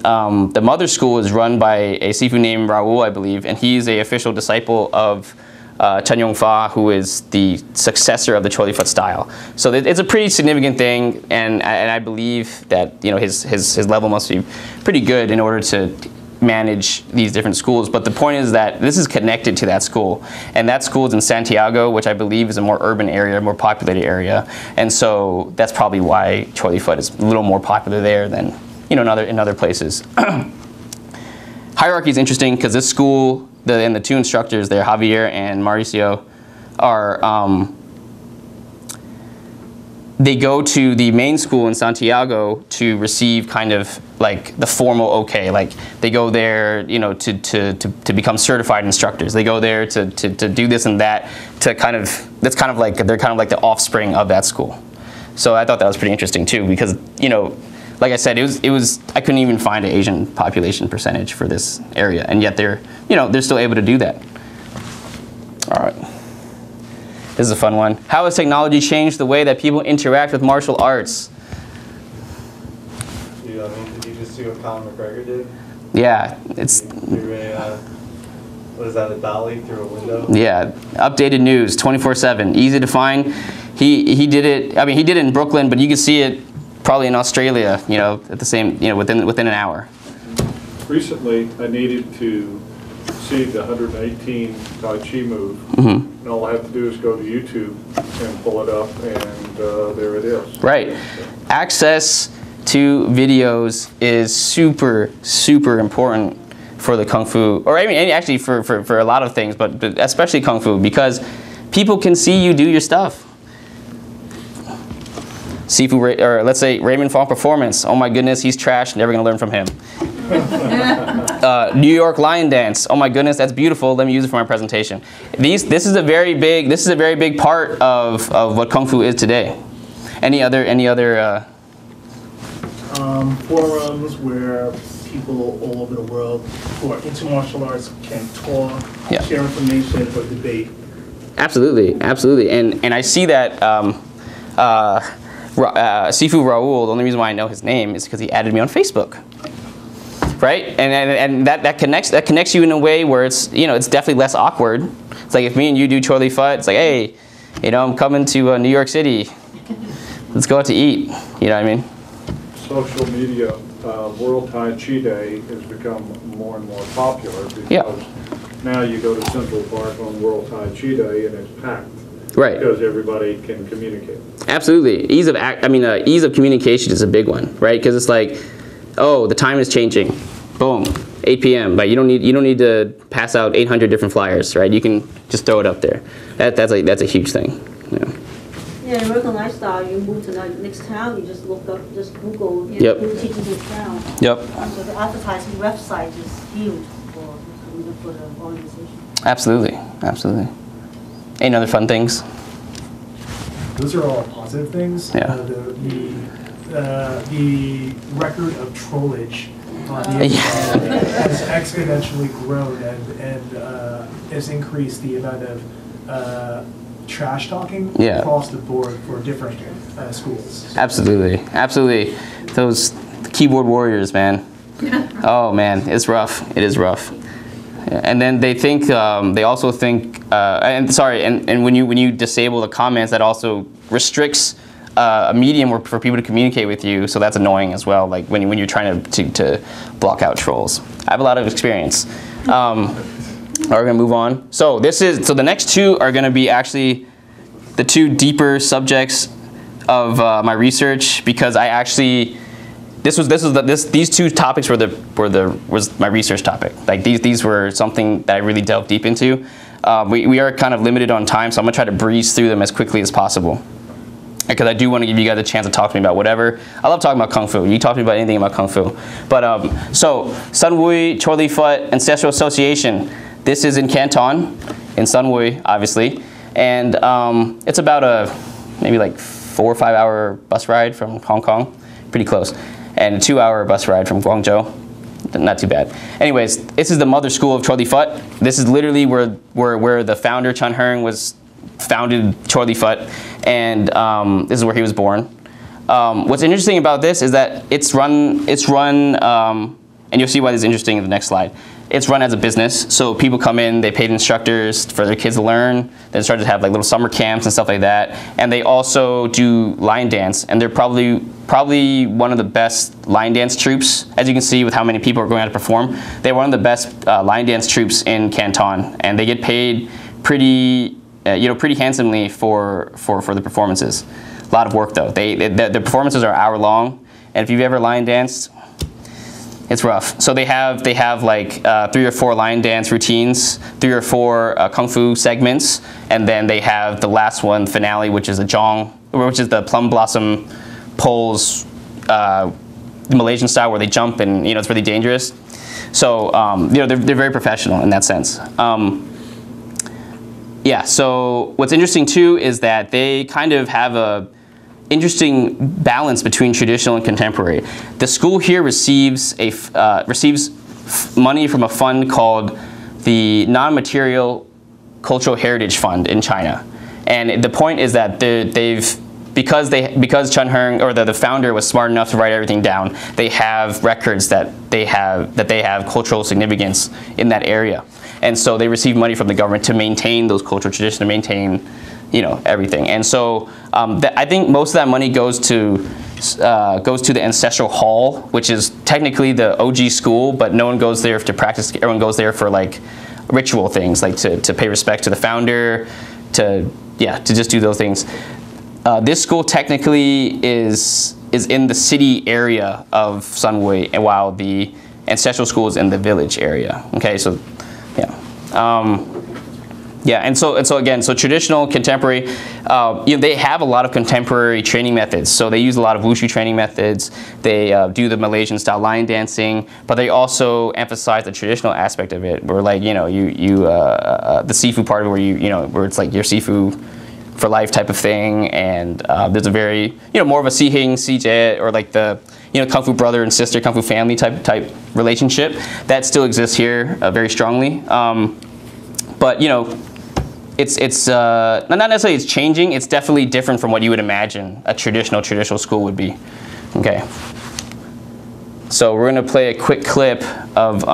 the mother school is run by a Sifu named Raul, I believe, and he's an official disciple of Chen Yongfa, who is the successor of the Choy Li Fut style. So it's a pretty significant thing, and I believe that, you know, his level must be pretty good in order to manage these different schools. But the point is that this is connected to that school, and that school is in Santiago, which I believe is a more urban area, more populated area, and so that's probably why Choy Li Fut is a little more popular there than, you know, in other places. Hierarchy is interesting because this school and the two instructors there, Javier and Mauricio, are they go to the main school in Santiago to receive kind of like the formal okay. Like they go there, you know, to become certified instructors. They go there to do this and that, to kind of, that's kind of like, they're kind of like the offspring of that school. So I thought that was pretty interesting too, because, you know, like I said, I couldn't even find an Asian population percentage for this area, and yet they're still able to do that. All right, this is a fun one. How has technology changed the way that people interact with martial arts? Yeah, I mean, did you just see what Conor McGregor did? Yeah, it's through a what is that, a dolly through a window? Yeah, updated news 24/7, easy to find. He did it. I mean, he did it in Brooklyn, but you can see it probably in Australia, you know, at the same, you know, within an hour. Recently, I needed to see the 118 Tai Chi move, and all I have to do is go to YouTube and pull it up, and there it is. Right. Access to videos is super, super important for the Kung Fu, or I mean, actually for a lot of things, but especially Kung Fu, because people can see you do your stuff. Sifu, or let's say Raymond Fong performance. Oh my goodness, he's trash. Never gonna learn from him. New York lion dance. Oh my goodness, that's beautiful. Let me use it for my presentation. This is a very big part of what Kung Fu is today. Any other? Forums where people all over the world who are into martial arts can talk, yeah, share information, or debate. Absolutely, absolutely. And I see that. Sifu Raul, the only reason why I know his name is because he added me on Facebook, right? And that connects you in a way where it's, you know, it's definitely less awkward. It's like if me and you do Choy Li Fut, it's like, hey, you know, I'm coming to New York City. Let's go out to eat. You know what I mean? Social media, World Tai Chi Day has become more and more popular because now you go to Central Park on World Tai Chi Day and it's packed. Right. Because everybody can communicate. Absolutely. Ease of ease of communication is a big one, right? Because it's like, oh, the time is changing. Boom. 8 p.m. Like you don't need to pass out 800 different flyers, right? You can just throw it up there. That's a huge thing. Yeah. Yeah, American lifestyle. You move to the next town, you just look up, just Google, you know, who teaches in town. Yep. So the advertising website is huge for the organization. Absolutely, absolutely. Any other fun things? Those are all positive things. Yeah. The record of trollage on the has exponentially grown and has increased the amount of trash talking across the board for different schools. Absolutely, absolutely. Those keyboard warriors, man. Oh man, it's rough. It is rough. And then they think when you disable the comments, that also restricts a medium for people to communicate with you. So that's annoying as well. Like when you're trying to block out trolls. I have a lot of experience. Are we gonna move on? So the next two are gonna be actually the two deeper subjects of my research, because I actually these two topics was my research topic. Like these were something that I really delved deep into. We are kind of limited on time, so I'm gonna try to breeze through them as quickly as possible, because I do want to give you guys a chance to talk to me about whatever. I love talking about Kung Fu. You can talk to me about anything about Kung Fu. But so Sun Wui, Choy Li Fut, Ancestral Association. This is in Canton, in Sun Wui, obviously. And it's about a maybe like 4 or 5 hour bus ride from Hong Kong. Pretty close. And a 2 hour bus ride from Guangzhou. Not too bad. Anyways, this is the mother school of Choy Li Fut. This is literally where the founder, Chun Hung, was founded Choy Li Fut, and this is where he was born. What's interesting about this is that it's run, and you'll see why this is interesting in the next slide. It's run as a business, so people come in, they paid instructors for their kids to learn. They started to have like little summer camps and stuff like that, and they also do line dance, and they're probably one of the best line dance troupes, as you can see with how many people are going out to perform. They're one of the best line dance troupes in Canton, and they get paid pretty handsomely for the performances. A lot of work though. The performances are an hour long, and if you've ever line danced, it's rough. So they have like 3 or 4 line dance routines, 3 or 4 kung fu segments, and then they have the last one finale, which is a jong, which is the plum blossom poles, the Malaysian style where they jump and it's really dangerous. So they're very professional in that sense. Yeah, so what's interesting too is that they kind of have a interesting balance between traditional and contemporary. The school here receives money from a fund called the Non-Material Cultural Heritage Fund in China, and the point is that because Chun Hung, or the founder, was smart enough to write everything down, they have records that they have cultural significance in that area. And so they receive money from the government to maintain those cultural traditions, to maintain, everything. And so I think most of that money goes to the ancestral hall, which is technically the OG school, but no one goes there to practice. Everyone goes there for like ritual things, like to pay respect to the founder, to just do those things. This school technically is in the city area of Sun Wui, while the ancestral school is in the village area. Okay, so. So traditional, contemporary, they have a lot of contemporary training methods. So they use a lot of wushu training methods. They do the Malaysian style line dancing, but they also emphasize the traditional aspect of it, where like the Sifu part, where where it's like your Sifu for life type of thing, and there's a very more of a Si Hing, Si Jie, or like the kung fu brother and sister, kung fu family type relationship that still exists here very strongly. But it's not necessarily it's changing. It's definitely different from what you would imagine a traditional school would be. Okay. So we're gonna play a quick clip of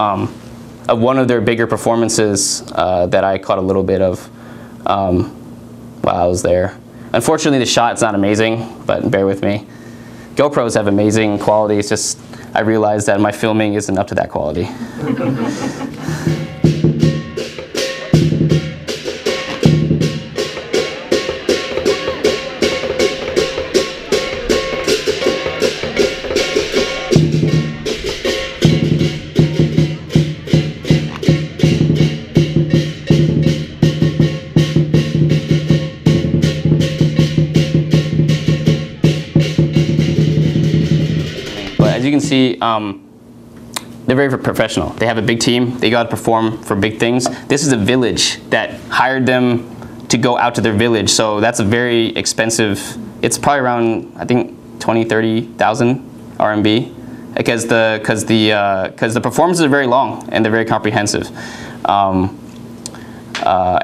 one of their bigger performances that I caught a little bit of. while I was there. Unfortunately, the shot's not amazing, but bear with me. GoPros have amazing quality. It's just I realized that my filming isn't up to that quality. They're very professional. They have a big team. They got to perform for big things. This is a village that hired them to go out to their village. So that's a very expensive. It's probably around, I think, 20,000 to 30,000 RMB, because the performances are very long and they're very comprehensive.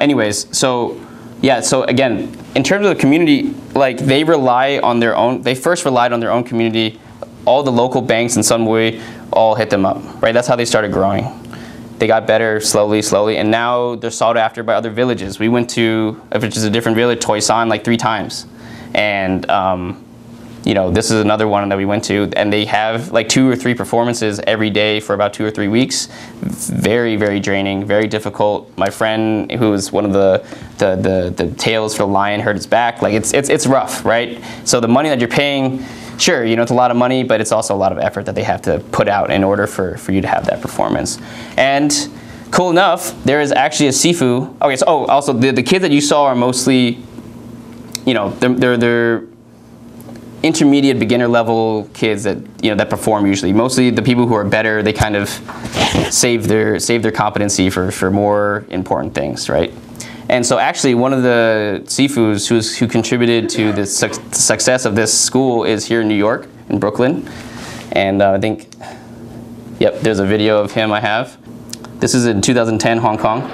Anyways, so yeah. So again, in terms of the community, like they rely on their own. They first relied on their own community. All the local banks in some way all hit them up, right? That's how they started growing. They got better slowly, and now they're sought after by other villages. We went to, which is a different village, Tucson, like 3 times. And, you know, this is another one that we went to, and they have like 2 or 3 performances every day for about 2 or 3 weeks. Very, very draining, very difficult. My friend, who was one of the tails for the lion, hurt his back. Like it's rough, right? So the money that you're paying, sure, you know, it's a lot of money, but it's also a lot of effort that they have to put out in order for you to have that performance. And cool enough, there is actually a Sifu. Okay, so also the kids that you saw are mostly, you know, they're intermediate beginner level kids that, you know, that perform usually. Mostly the people who are better, they kind of save their competency for more important things, right? And so actually one of the Sifus who contributed to the success of this school is here in New York, in Brooklyn. And I think, yep, there's a video of him I have. This is in 2010 Hong Kong.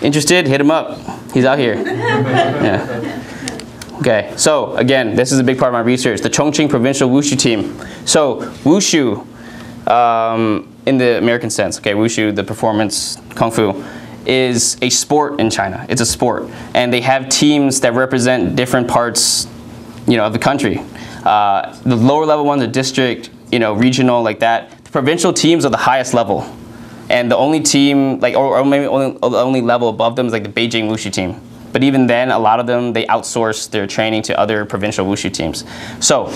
Interested? Hit him up. He's out here. Yeah. Okay, so again, this is a big part of my research, the Chongqing Provincial Wushu team. So Wushu, in the American sense, okay, Wushu, the performance Kung Fu, is a sport in China. It's a sport. And they have teams that represent different parts, you know, of the country. The lower level ones are district, you know, regional, like that. The provincial teams are the highest level. And the only team, like, or maybe only level above them is like the Beijing Wushu team. But even then, a lot of them, they outsource their training to other provincial Wushu teams. So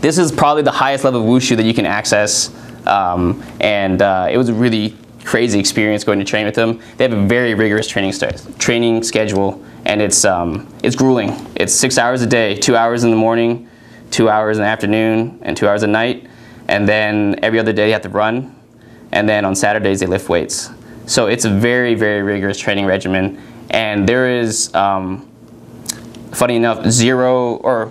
this is probably the highest level of Wushu that you can access. It was a really crazy experience going to train with them. They have a very rigorous training schedule, and it's grueling. It's 6 hours a day, 2 hours in the morning, 2 hours in the afternoon, and 2 hours at night. And then every other day you have to run. And then on Saturdays, they lift weights. So it's a very, very rigorous training regimen. And there is, funny enough, nothing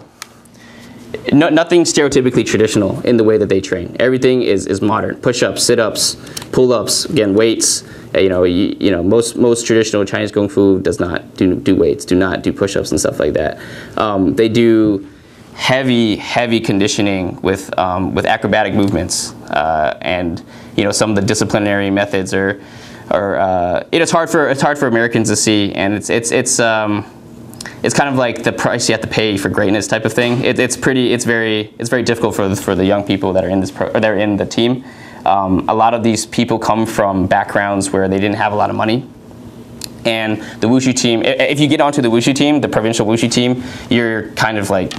stereotypically traditional in the way that they train. Everything is modern. Push-ups, sit-ups, pull-ups, again, weights. You know, most traditional Chinese Kung Fu does not do weights, do not do push-ups and stuff like that. They do heavy conditioning with acrobatic movements. And you know, some of the disciplinary methods it's hard for Americans to see, and it's kind of like the price you have to pay for greatness type of thing. It's very difficult for the young people that are in the team. A lot of these people come from backgrounds where they didn't have a lot of money, and the Wushu team. If you get onto the Wushu team, the provincial Wushu team, you're kind of like,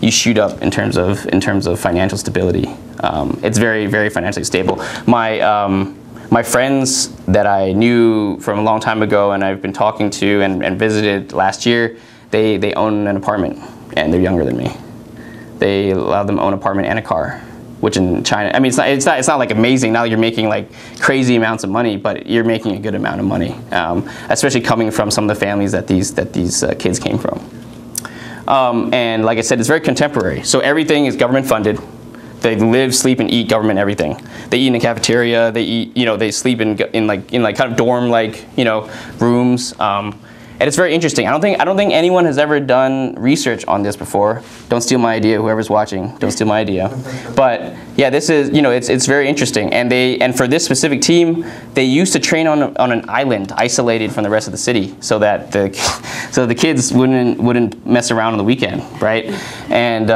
you shoot up in terms of financial stability. It's very, very financially stable. My friends that I knew from a long time ago and I've been talking to and visited last year, they own an apartment, and they're younger than me. They allow them to own an apartment and a car. which in China, I mean, it's not like amazing. Now you're making like crazy amounts of money, but you're making a good amount of money, especially coming from some of the families that these kids came from. And like I said, it's very contemporary. So everything is government funded. They live, sleep, and eat government everything. They eat in a cafeteria. They eat, you know, they sleep in like kind of dorm like, you know, rooms. And it's very interesting. I don't think anyone has ever done research on this before. Don't steal my idea, whoever's watching. Don't steal my idea. But yeah, this is, you know, it's very interesting. And for this specific team, they used to train on an island, isolated from the rest of the city, so that the kids wouldn't mess around on the weekend, right? And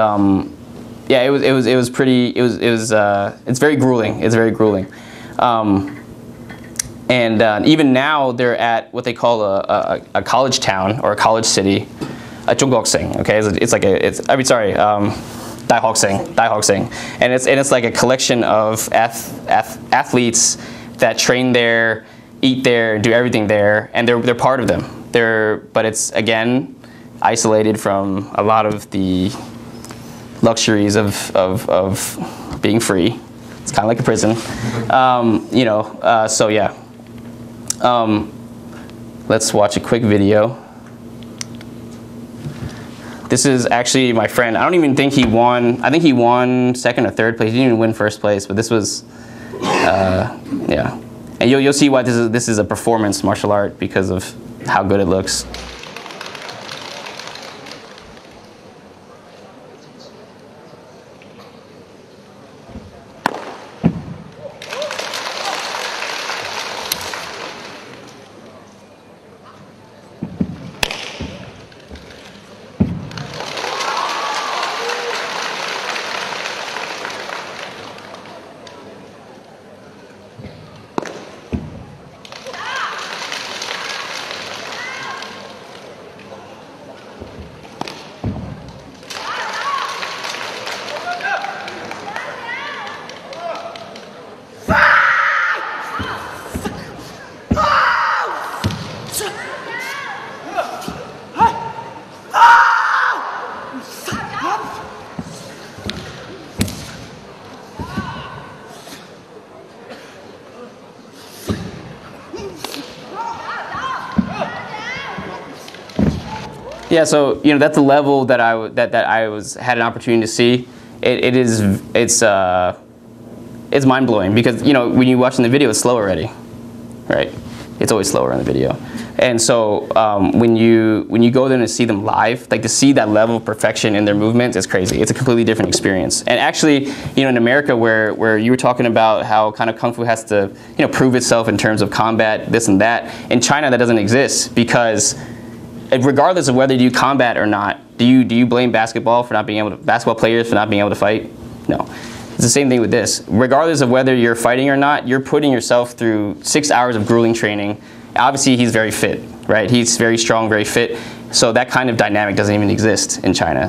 yeah, it was pretty. It's very grueling. It's very grueling. And even now, they're at what they call a college town or a college city, a Zhongguoxing. Okay, Daihoxing, and it's like a collection of athletes that train there, eat there, do everything there, and they're part of them. But it's again isolated from a lot of the luxuries of being free. It's kind of like a prison, you know. So yeah. Let's watch a quick video. This is actually my friend. I don't even think he won. I think he won second or third place. He didn't even win first place, but this was, yeah. And you'll see why this is a performance martial art because of how good it looks. Yeah, so you know that's the level that I had an opportunity to see. It's mind blowing because you know when you're watching the video, it's slow already, right? It's always slower in the video, and so when you go there and see them live, like to see that level of perfection in their movements is crazy. It's a completely different experience. And actually, you know, in America, where you were talking about how kind of kung fu has to you know prove itself in terms of combat, this and that. In China, that doesn't exist because regardless of whether you combat or not, do you blame basketball players for not being able to fight? No. It's the same thing with this. Regardless of whether you're fighting or not, you're putting yourself through 6 hours of grueling training. Obviously, he's very fit, right? He's very strong, very fit. So that kind of dynamic doesn't even exist in China.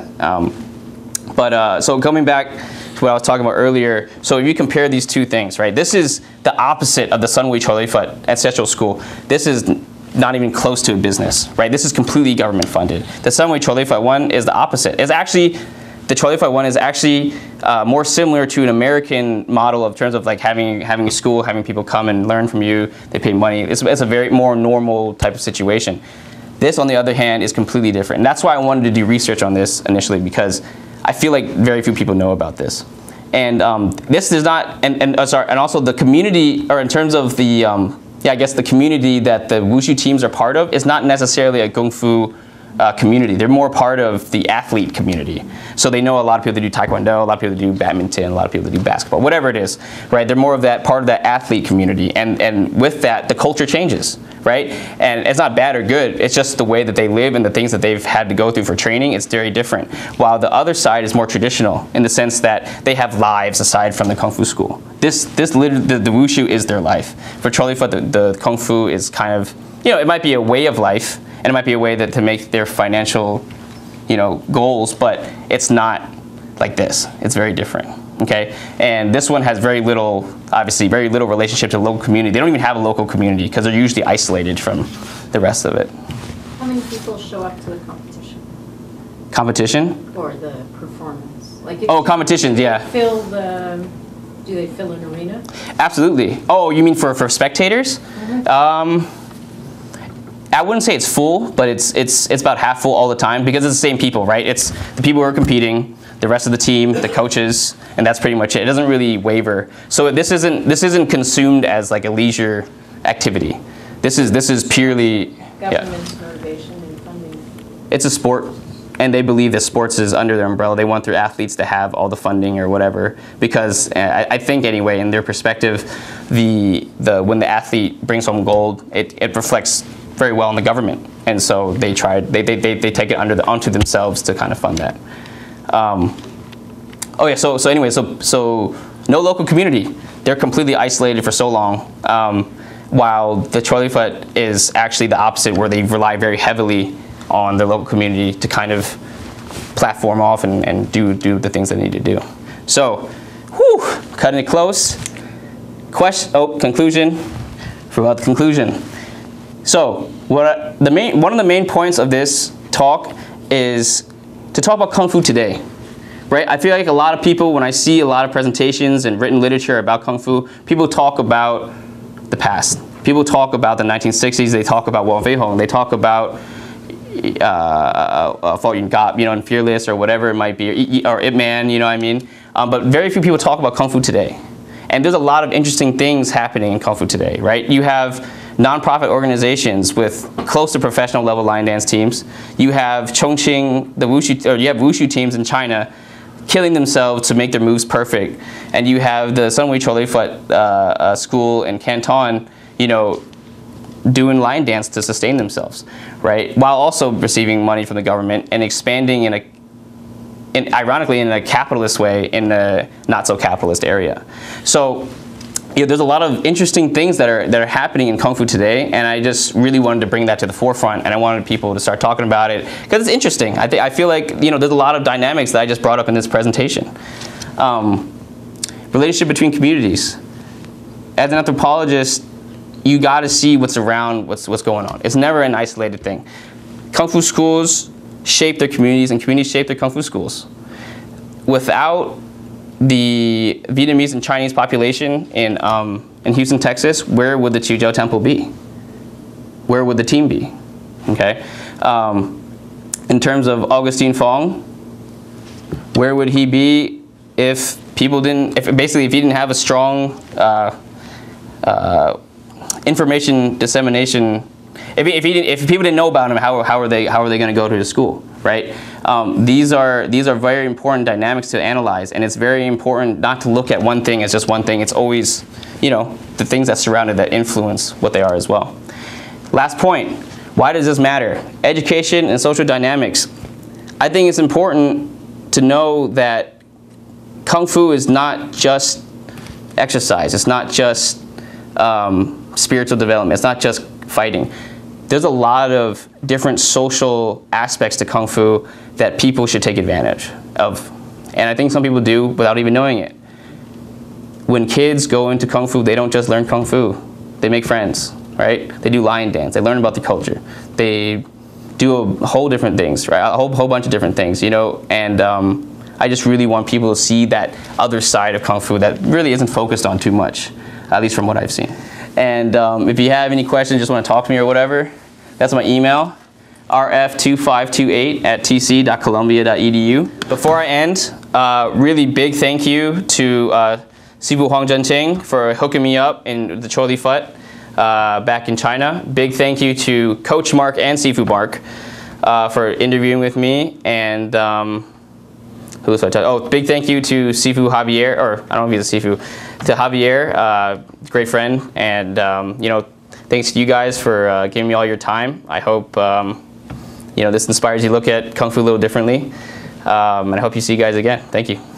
So coming back to what I was talking about earlier, so if you compare these two things, right? This is the opposite of the Sun Wei Choy Li Fut ancestral school. This is not even close to a business, right? This is completely government funded. The Sun Wei Choy Li Fut one is the opposite. It's actually, the Choy Li Fut one is actually more similar to an American model of terms of like having a school, having people come and learn from you, they pay money. It's a very more normal type of situation. This on the other hand is completely different. And that's why I wanted to do research on this initially because I feel like very few people know about this. And this is not, and also the community, or in terms of the, yeah, I guess the community that the wushu teams are part of is not necessarily a kung fu community. They're more part of the athlete community. So they know a lot of people that do taekwondo, a lot of people that do badminton, a lot of people that do basketball, whatever it is, right? They're more of that part of that athlete community. And with that, the culture changes, right? And it's not bad or good. It's just the way that they live and the things that they've had to go through for training. It's very different. While the other side is more traditional in the sense that they have lives aside from the kung fu school. The wushu is their life. For Choy Li Fut, the kung fu is kind of, you know, it might be a way of life, and it might be a way that to make their financial, you know, goals, but it's not like this. It's very different, okay? And this one has very little, obviously, very little relationship to the local community. They don't even have a local community because they're usually isolated from the rest of it. How many people show up to the competition? Competition? Or the performance. Like if competitions, yeah. Do they fill an arena? Absolutely. Oh, you mean for spectators? Mm-hmm. I wouldn't say it's full, but it's about half full all the time because it's the same people, right? It's the people who are competing, the rest of the team, the coaches, and that's pretty much it. It doesn't really waver. So this isn't consumed as like a leisure activity. This is purely government motivation and funding. It's a sport, and they believe that sports is under their umbrella. They want their athletes to have all the funding or whatever, because I think anyway, in their perspective, when the athlete brings home gold, it reflects very well on the government, and so they take it onto themselves to kind of fund that. So no local community. They're completely isolated for so long, while the Choy Li Fut is actually the opposite, where they rely very heavily on their local community to kind of platform off and do the things they need to do. So, cutting it close. Conclusion. Forgot the conclusion. So, one of the main points of this talk is to talk about Kung Fu today, right? I feel like a lot of people, when I see a lot of presentations and written literature about Kung Fu, people talk about the past. People talk about the 1960s, they talk about Wong Fei Hung, they talk about Fo Yun Gap, you know, and Fearless or whatever it might be, or Ip Man, you know what I mean? But very few people talk about Kung Fu today. And there's a lot of interesting things happening in Kung Fu today, right? You have nonprofit organizations with close to professional level line dance teams. You have Chongqing, you have wushu teams in China killing themselves to make their moves perfect. And you have the Sunwei Choy Li Fut school in Canton, you know, doing line dance to sustain themselves, right? While also receiving money from the government and expanding ironically in a capitalist way in a not so capitalist area. So, yeah, there's a lot of interesting things that are happening in Kung Fu today, and I just really wanted to bring that to the forefront, and I wanted people to start talking about it because it's interesting. I feel like, you know, there's a lot of dynamics that I just brought up in this presentation. Relationship between communities. As an anthropologist, you got to see what's around, what's going on. It's never an isolated thing. Kung Fu schools shape their communities, and communities shape their Kung Fu schools. Without the Vietnamese and Chinese population in Houston, Texas, where would the Chiu Chow Temple be? Where would the team be? Okay. In terms of Augustine Fong, where would he be if people didn't? If he didn't have a strong information dissemination, if people didn't know about him, how are they going to go to the school? Right? These are very important dynamics to analyze, and it's very important not to look at one thing as just one thing. It's always, you know, the things that surround it that influence what they are as well. Last point, why does this matter? Education and social dynamics. I think it's important to know that Kung Fu is not just exercise. It's not just spiritual development. It's not just fighting. There's a lot of different social aspects to Kung Fu that people should take advantage of. And I think some people do without even knowing it. When kids go into Kung Fu, they don't just learn Kung Fu. They make friends, right? They do lion dance. They learn about the culture. They do a whole different things, right? A whole bunch of different things, you know? And I just really want people to see that other side of Kung Fu that really isn't focused on too much, at least from what I've seen. And if you have any questions, just want to talk to me or whatever, that's my email, rf2528@tc.columbia.edu. Before I end, really big thank you to Sifu Wong Jack Man for hooking me up in the Choy Li Fut back in China. Big thank you to Coach Mark and Sifu Mark for interviewing with me. And who was I talking? Oh, big thank you to Sifu Javier, or I don't know if he's a Sifu, to Javier, great friend, and you know, thanks to you guys for giving me all your time. I hope you know, this inspires you to look at Kung Fu a little differently, and I hope you see you guys again. Thank you.